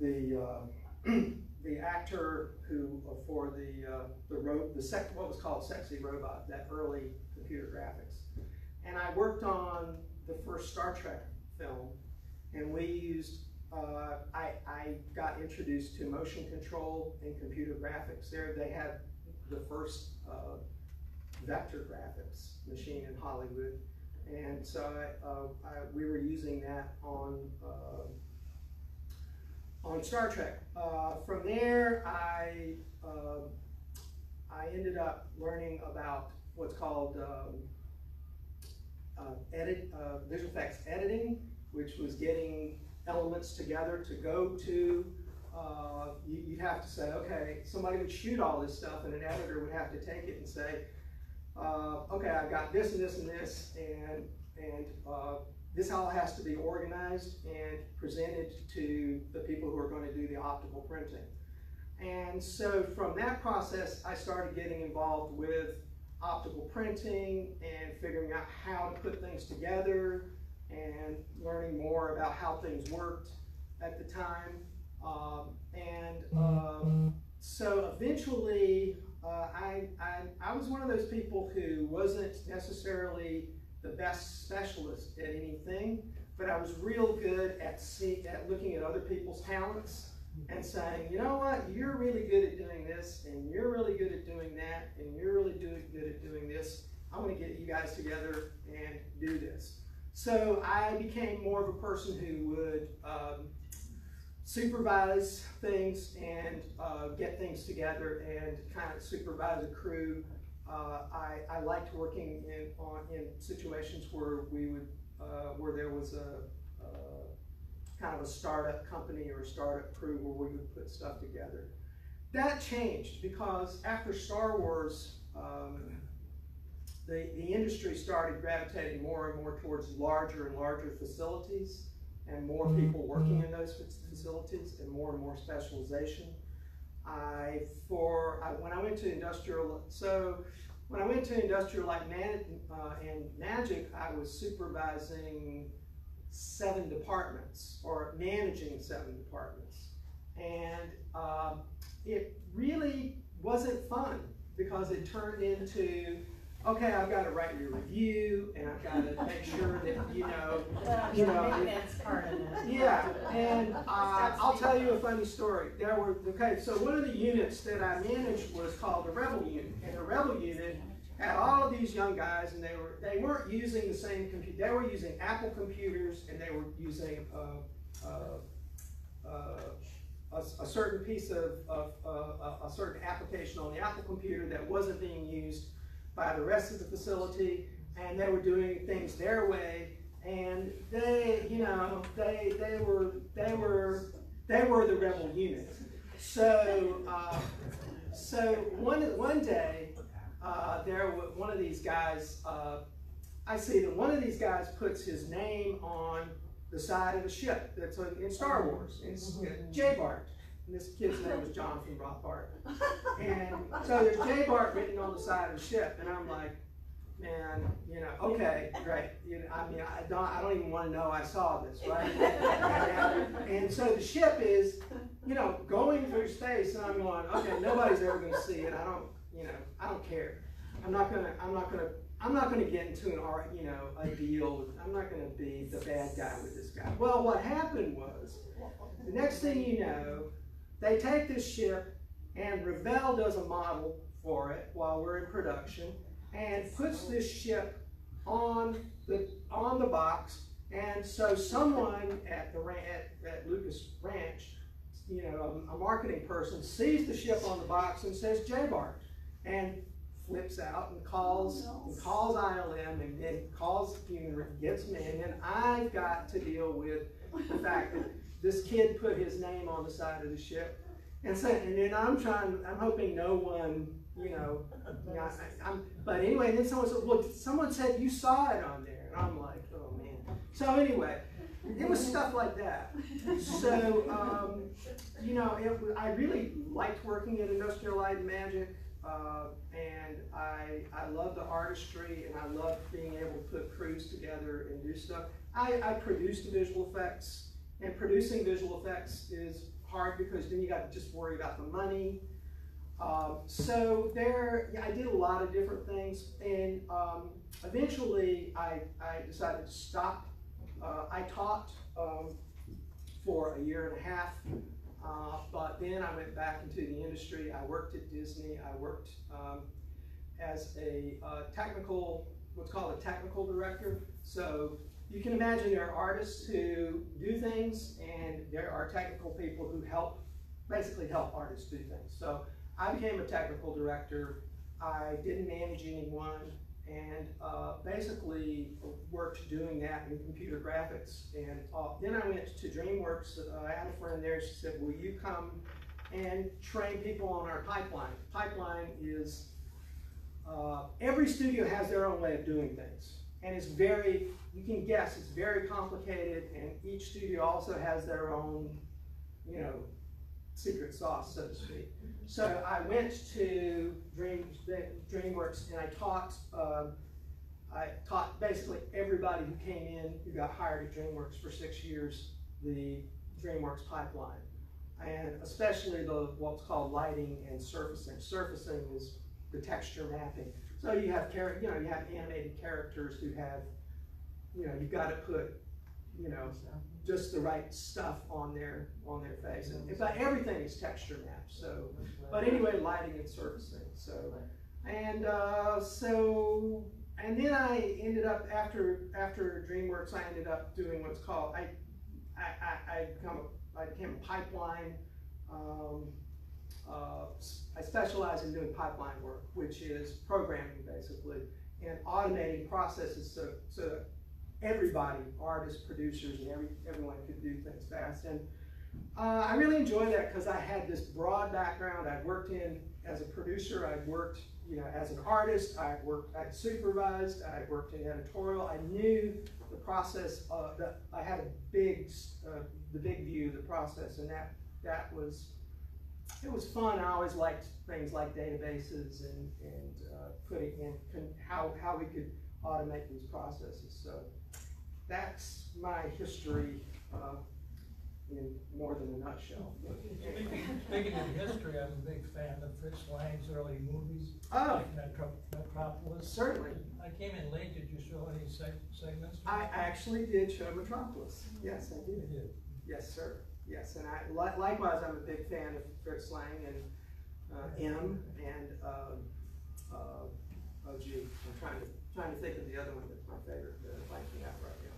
the uh, the actor who uh, for the uh, the ro the sec what was called Sexy Robot, that early computer graphics, and I worked on the first Star Trek film, and we used uh, I I got introduced to motion control and computer graphics. There they had the first. Uh, vector graphics machine in Hollywood, and so I, uh, I, we were using that on uh, on Star Trek. Uh, from there, I uh, I ended up learning about what's called um, uh, edit uh, visual effects editing, which was getting elements together to go to. Uh, you, you'd have to say, okay, somebody would shoot all this stuff, and an editor would have to take it and say, Uh, okay, I've got this and this and this, and and uh, this all has to be organized and presented to the people who are going to do the optical printing. And so from that process, I started getting involved with optical printing and figuring out how to put things together and learning more about how things worked at the time. Um, and um, so eventually, Uh, I, I, I was one of those people who wasn't necessarily the best specialist at anything, but I was real good at, see, at looking at other people's talents and saying, you know what, you're really good at doing this, and you're really good at doing that, and you're really do, good at doing this. I want to get you guys together and do this. So I became more of a person who would um, supervise things and uh, get things together and kind of supervise a crew. Uh, I, I liked working in, on, in situations where we would, uh, where there was a uh, kind of a startup company or a startup crew where we would put stuff together. That changed because after Star Wars, um, the, the industry started gravitating more and more towards larger and larger facilities and more people working in those facilities and more and more specialization. I, for, I, when I went to industrial, so when I went to Industrial Light and Magic, I was supervising seven departments or managing seven departments. And uh, it really wasn't fun because it turned into, okay, I've got to write your review, and I've got to make sure that, you know, you know. I think that's part of it. Yeah, and uh, I'll tell you a funny story. There were, okay, so one of the units that I managed was called the Rebel Unit, and the Rebel Unit had all of these young guys, and they, were, they weren't using the same computer. They were using Apple computers, and they were using uh, uh, uh, a, a certain piece of, of uh, a certain application on the Apple computer that wasn't being used by the rest of the facility, and they were doing things their way, and they, you know, they they were they were they were the rebel unit. So uh, so one one day uh, there one of these guys uh, I see that one of these guys puts his name on the side of a ship that's in Star Wars. It's J BART. And this kid's name was John from Rothbart. And so there's J BART written on the side of the ship, and I'm like, man, you know, okay, great. You know, I mean, I don't, I don't even want to know I saw this, right? And, and so the ship is, you know, going through space, and I'm going, okay, nobody's ever going to see it. I don't, you know, I don't care. I'm not gonna, I'm not gonna, I'm not gonna get into an art, you know, a deal. I'm not gonna be the bad guy with this guy. Well, what happened was, the next thing you know, they take this ship, and Revell does a model for it while we're in production, and puts this ship on the on the box. And so someone at the at, at Lucas Ranch, you know, a, a marketing person, sees the ship on the box and says J BART, and flips out and calls and calls I L M and, and calls Human, gets me, and I've got to deal with the fact that this kid put his name on the side of the ship, and so, and then I'm trying, I'm hoping no one, you know, you know I, I'm, but anyway, and then someone said, look, someone said you saw it on there, and I'm like, oh man. So anyway, it was stuff like that. So, um, you know, it, I really liked working at Industrial Light and Magic, uh, and I, I love the artistry, and I love being able to put crews together and do stuff. I, I produced visual effects. And producing visual effects is hard because then you got to just worry about the money. Uh, so there, yeah, I did a lot of different things, and um, eventually I, I decided to stop. Uh, I taught um, for a year and a half, uh, but then I went back into the industry. I worked at Disney. I worked um, as a uh, technical, what's called a technical director. So you can imagine there are artists who do things, and there are technical people who help, basically help artists do things. So I became a technical director. I didn't manage anyone, and uh, basically worked doing that in computer graphics. And uh, then I went to DreamWorks. Uh, I had a friend there. She said, will you come and train people on our pipeline? Pipeline is, uh, every studio has their own way of doing things. And it's very, you can guess, it's very complicated, and each studio also has their own, you know, secret sauce, so to speak. So I went to Dream, DreamWorks, and I taught, uh, I taught basically everybody who came in, who got hired at DreamWorks for six years, the DreamWorks pipeline. And especially the what's called lighting and surfacing. Surfacing is the texture mapping. So you have, you know, you have animated characters who have, you know, you've got to put, you know, just the right stuff on their on their face. And but everything is texture mapped. So, but anyway, lighting and surfacing. So, and uh, so, and then I ended up after after DreamWorks, I ended up doing what's called I I I, I become a, I became a pipeline. Um, Uh, I specialize in doing pipeline work, which is programming basically, and automating processes so, so everybody, artists, producers, and every, everyone could do things fast. And uh, I really enjoy that because I had this broad background. I'd worked in, as a producer, I'd worked you know, as an artist, I had worked, I had supervised, I had worked in editorial. I knew the process. Of the, I had a big, uh, the big view of the process, and that that was, it was fun. I always liked things like databases and and uh, putting in how how we could automate these processes. So that's my history. Uh, In more than a nutshell. Speaking of history, I'm a big fan of Fritz Lang's early movies, oh, like Metrop Metropolis. Certainly. I came in late. Did you show any seg segments? I actually did show Metropolis. Yes, I did. You did. Yes, sir. Yes, and I li likewise, I'm a big fan of Fritz Lang and uh, M and uh, uh, oh gee, I'm trying to trying to think of the other one that's my favorite. That I'm blanking out right now.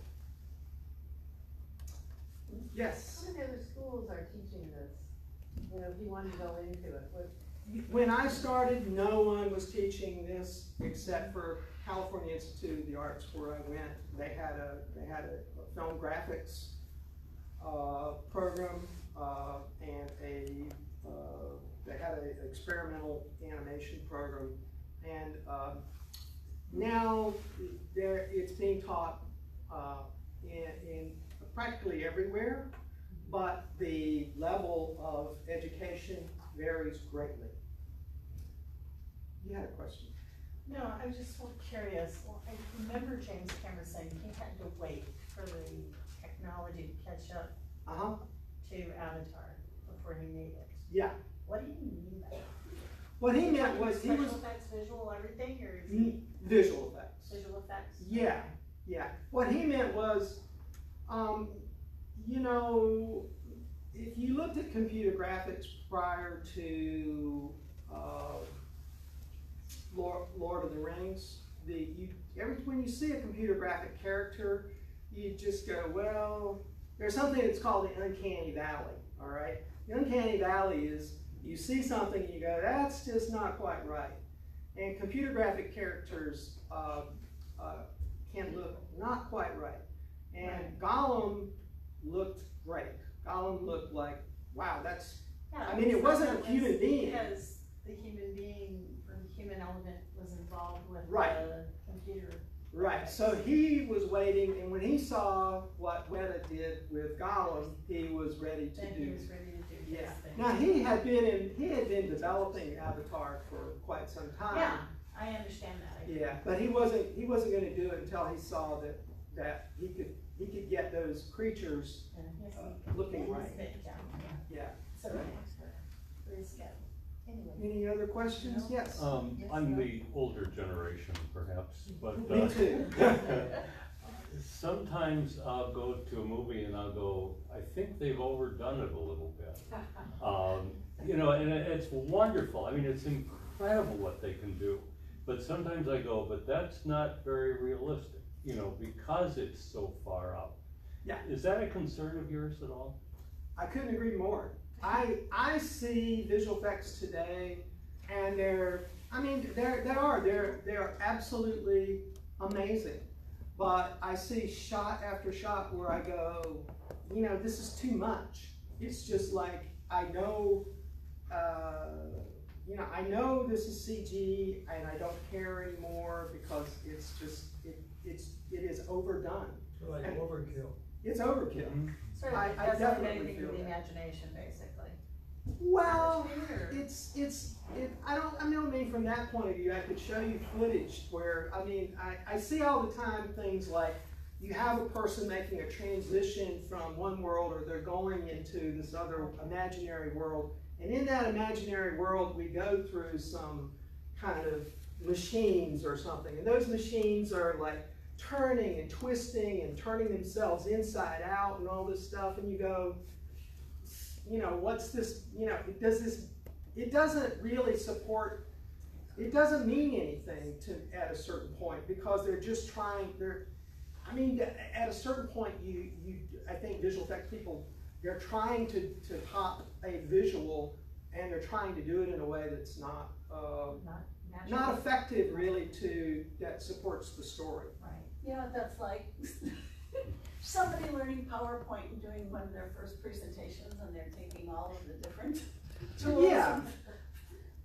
Yes. How many other schools are teaching this? You know, if you want to go into it. What? When I started, no one was teaching this except for California Institute of the Arts, where I went. They had a they had a, a film graphics uh, program uh, and a uh, they had an experimental animation program, and uh, now there it's being taught uh, in. in practically everywhere, but the level of education varies greatly. You had a question? No, I was just curious. Well, I remember James Cameron saying he had to wait for the technology to catch up uh-huh. to Avatar before he made it. Yeah. What do you mean by that? What he meant was he was... Special effects, visual, everything, or is he... Visual effects. Visual effects? Yeah, yeah. What he meant was Um, you know, if you looked at computer graphics prior to uh, Lord, Lord of the Rings, the, you, every, when you see a computer graphic character, you just go, well, there's something that's called the uncanny valley, all right? The uncanny valley is you see something and you go, that's just not quite right. And computer graphic characters uh, uh, can look not quite right. And Gollum looked great. Gollum looked like, wow, that's, yeah, I mean, it wasn't a human being. Because the human being, or the human element was involved with right. the computer. Right, so he was waiting, and when he saw what Weta did with Gollum, he was ready to then do. He was ready to do yeah. his thing. Now, he had, been in, he had been developing Avatar for quite some time. Yeah, I understand that. I yeah, but he wasn't, he wasn't going to do it until he saw that, that he could He could get those creatures uh, looking right. Yeah. So, any other questions? Yes. Um, I'm the older generation, perhaps, but uh, me too. Sometimes I'll go to a movie and I'll go, I think they've overdone it a little bit. Um, you know, and it's wonderful. I mean, it's incredible what they can do. But sometimes I go, but that's not very realistic. You know, because it's so far out. Yeah. Is that a concern of yours at all? I couldn't agree more. I I see visual effects today, and they're I mean they're they are they're they're absolutely amazing, but I see shot after shot where I go, you know, this is too much. It's just like I know, uh, you know, I know this is C G, and I don't care anymore because it's just it. It's it is overdone. So like and overkill. It's overkill. Mm-hmm. Sort of I, I definitely anything feel with the imagination, basically. Well, it's it's it, I don't I don't mean from that point of view. I could show you footage where I mean I I see all the time things like you have a person making a transition from one world or they're going into this other imaginary world, and in that imaginary world we go through some kind of machines or something, and those machines are like turning and twisting and turning themselves inside out and all this stuff, and you go, you know, what's this, you know, it does this, it doesn't really support, it doesn't mean anything to at a certain point because they're just trying, they're, I mean, at a certain point you, you, I think visual effects people, they're trying to, to top a visual and they're trying to do it in a way that's not, um, not Not effective, really, to that supports the story. Right. Yeah, that's like somebody learning PowerPoint and doing one of their first presentations, and they're taking all of the different tools. Yeah.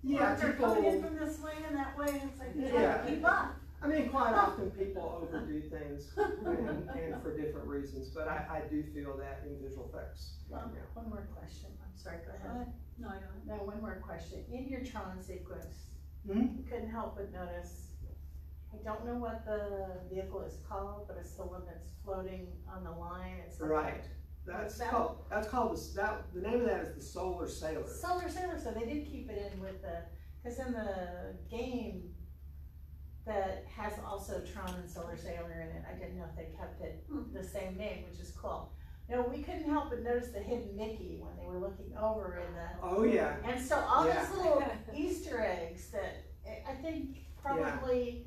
Yeah, they're coming from this way and that way, and it's like you yeah. have to keep up. I mean, quite often people overdo things and, and for different reasons, but I, I do feel that in visual effects. Right um, now. One more question. I'm sorry, go ahead. Uh, no, I don't. No, one more question. In your Tron sequence, mm-hmm. couldn't help but notice, I don't know what the vehicle is called, but it's the one that's floating on the line. It's like right. That's that called, that's called the, that, the name of that is the Solar Sailor. Solar Sailor, so they did keep it in with the, because in the game, that has also Tron and Solar Sailor in it. I didn't know if they kept it the same name, which is cool. No, we couldn't help but notice the hidden Mickey when they were looking over in the... Oh, yeah. And so all yeah. these little Easter eggs that I think probably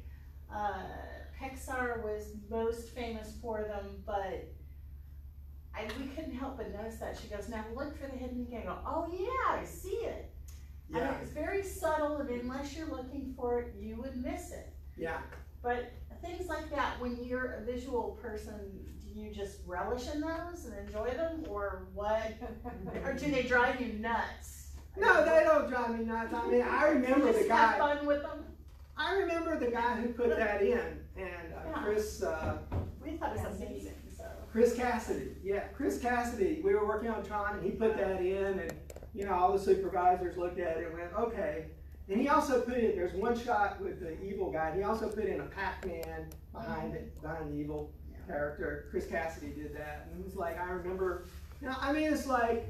yeah. uh, Pixar was most famous for them, but I, we couldn't help but notice that. She goes, now look for the hidden Mickey. I go, oh, yeah, I see it. Yeah. And it's very subtle, and unless you're looking for it, you would miss it. Yeah. But things like that, when you're a visual person, do you just relish in those and enjoy them, or what? Or do they drive you nuts? No, they don't drive me nuts. I mean, I remember the guy. Have fun with them. I remember the guy who put that in, and uh, yeah. Chris. Uh, we thought it was amazing. So. Chris Cassidy. Yeah, Chris Cassidy. We were working on Tron, and he put that in, and you know, all the supervisors looked at it and went, okay. And he also put in, there's one shot with the evil guy, he also put in a Pac-Man behind it, behind the evil yeah. character. Chris Cassidy did that, and it was like, I remember, you know, I mean, it's like,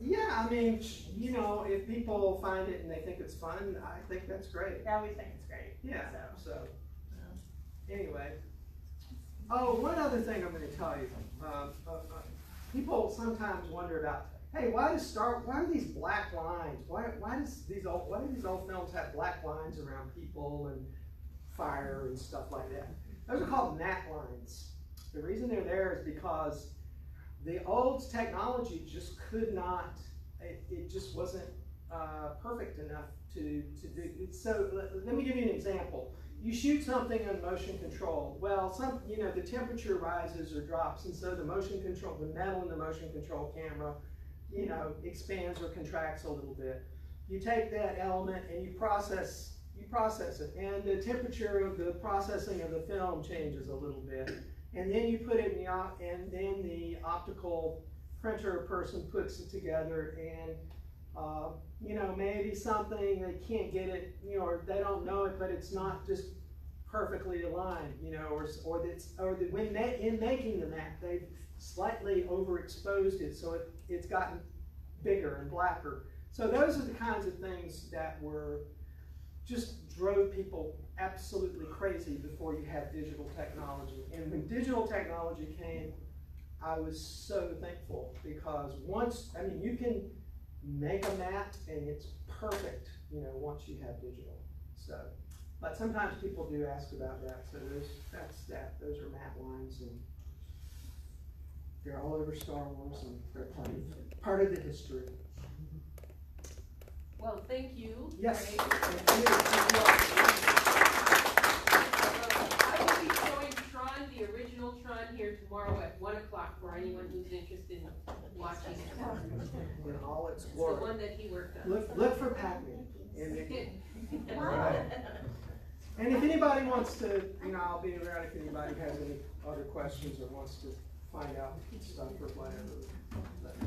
yeah, I mean, you know, if people find it and they think it's fun, I think that's great. Yeah, we think it's great. Yeah, so, so yeah. anyway. Oh, one other thing I'm going to tell you. Uh, uh, uh, people sometimes wonder about, hey, why does Star? Why are these black lines? Why why does these old why do these old films have black lines around people and fire and stuff like that? Those are called gnat lines. The reason they're there is because the old technology just could not. It, it just wasn't uh, perfect enough to to do. So let, let me give you an example. You shoot something on motion control. Well, some you know the temperature rises or drops, and so the motion control, the metal in the motion control camera, you know, expands or contracts a little bit. You take that element and you process, you process it, and the temperature of the processing of the film changes a little bit, and then you put it in the op and then the optical printer person puts it together, and uh, you know, maybe something they can't get it, you know, or they don't know it, but it's not just perfectly aligned, you know, or or that's or the, when they in making the map they've slightly overexposed it, so it, it's gotten bigger and blacker. So those are the kinds of things that were, just drove people absolutely crazy before you had digital technology. And when digital technology came, I was so thankful, because once, I mean, you can make a map and it's perfect, you know, once you have digital. So, but sometimes people do ask about that, so there's, that's that, those are map lines, and they're all over Star Wars, and they're part of, part of the history. Well, thank you. Yes. Thank you. I will be showing Tron, the original Tron, here tomorrow at one o'clock for anyone who's interested in watching it. And all its glory. It's the one that he worked on. Look, look for Pac-Man. And if anybody wants to, you know, I'll be around if anybody has any other questions or wants to find out stuff or whatever.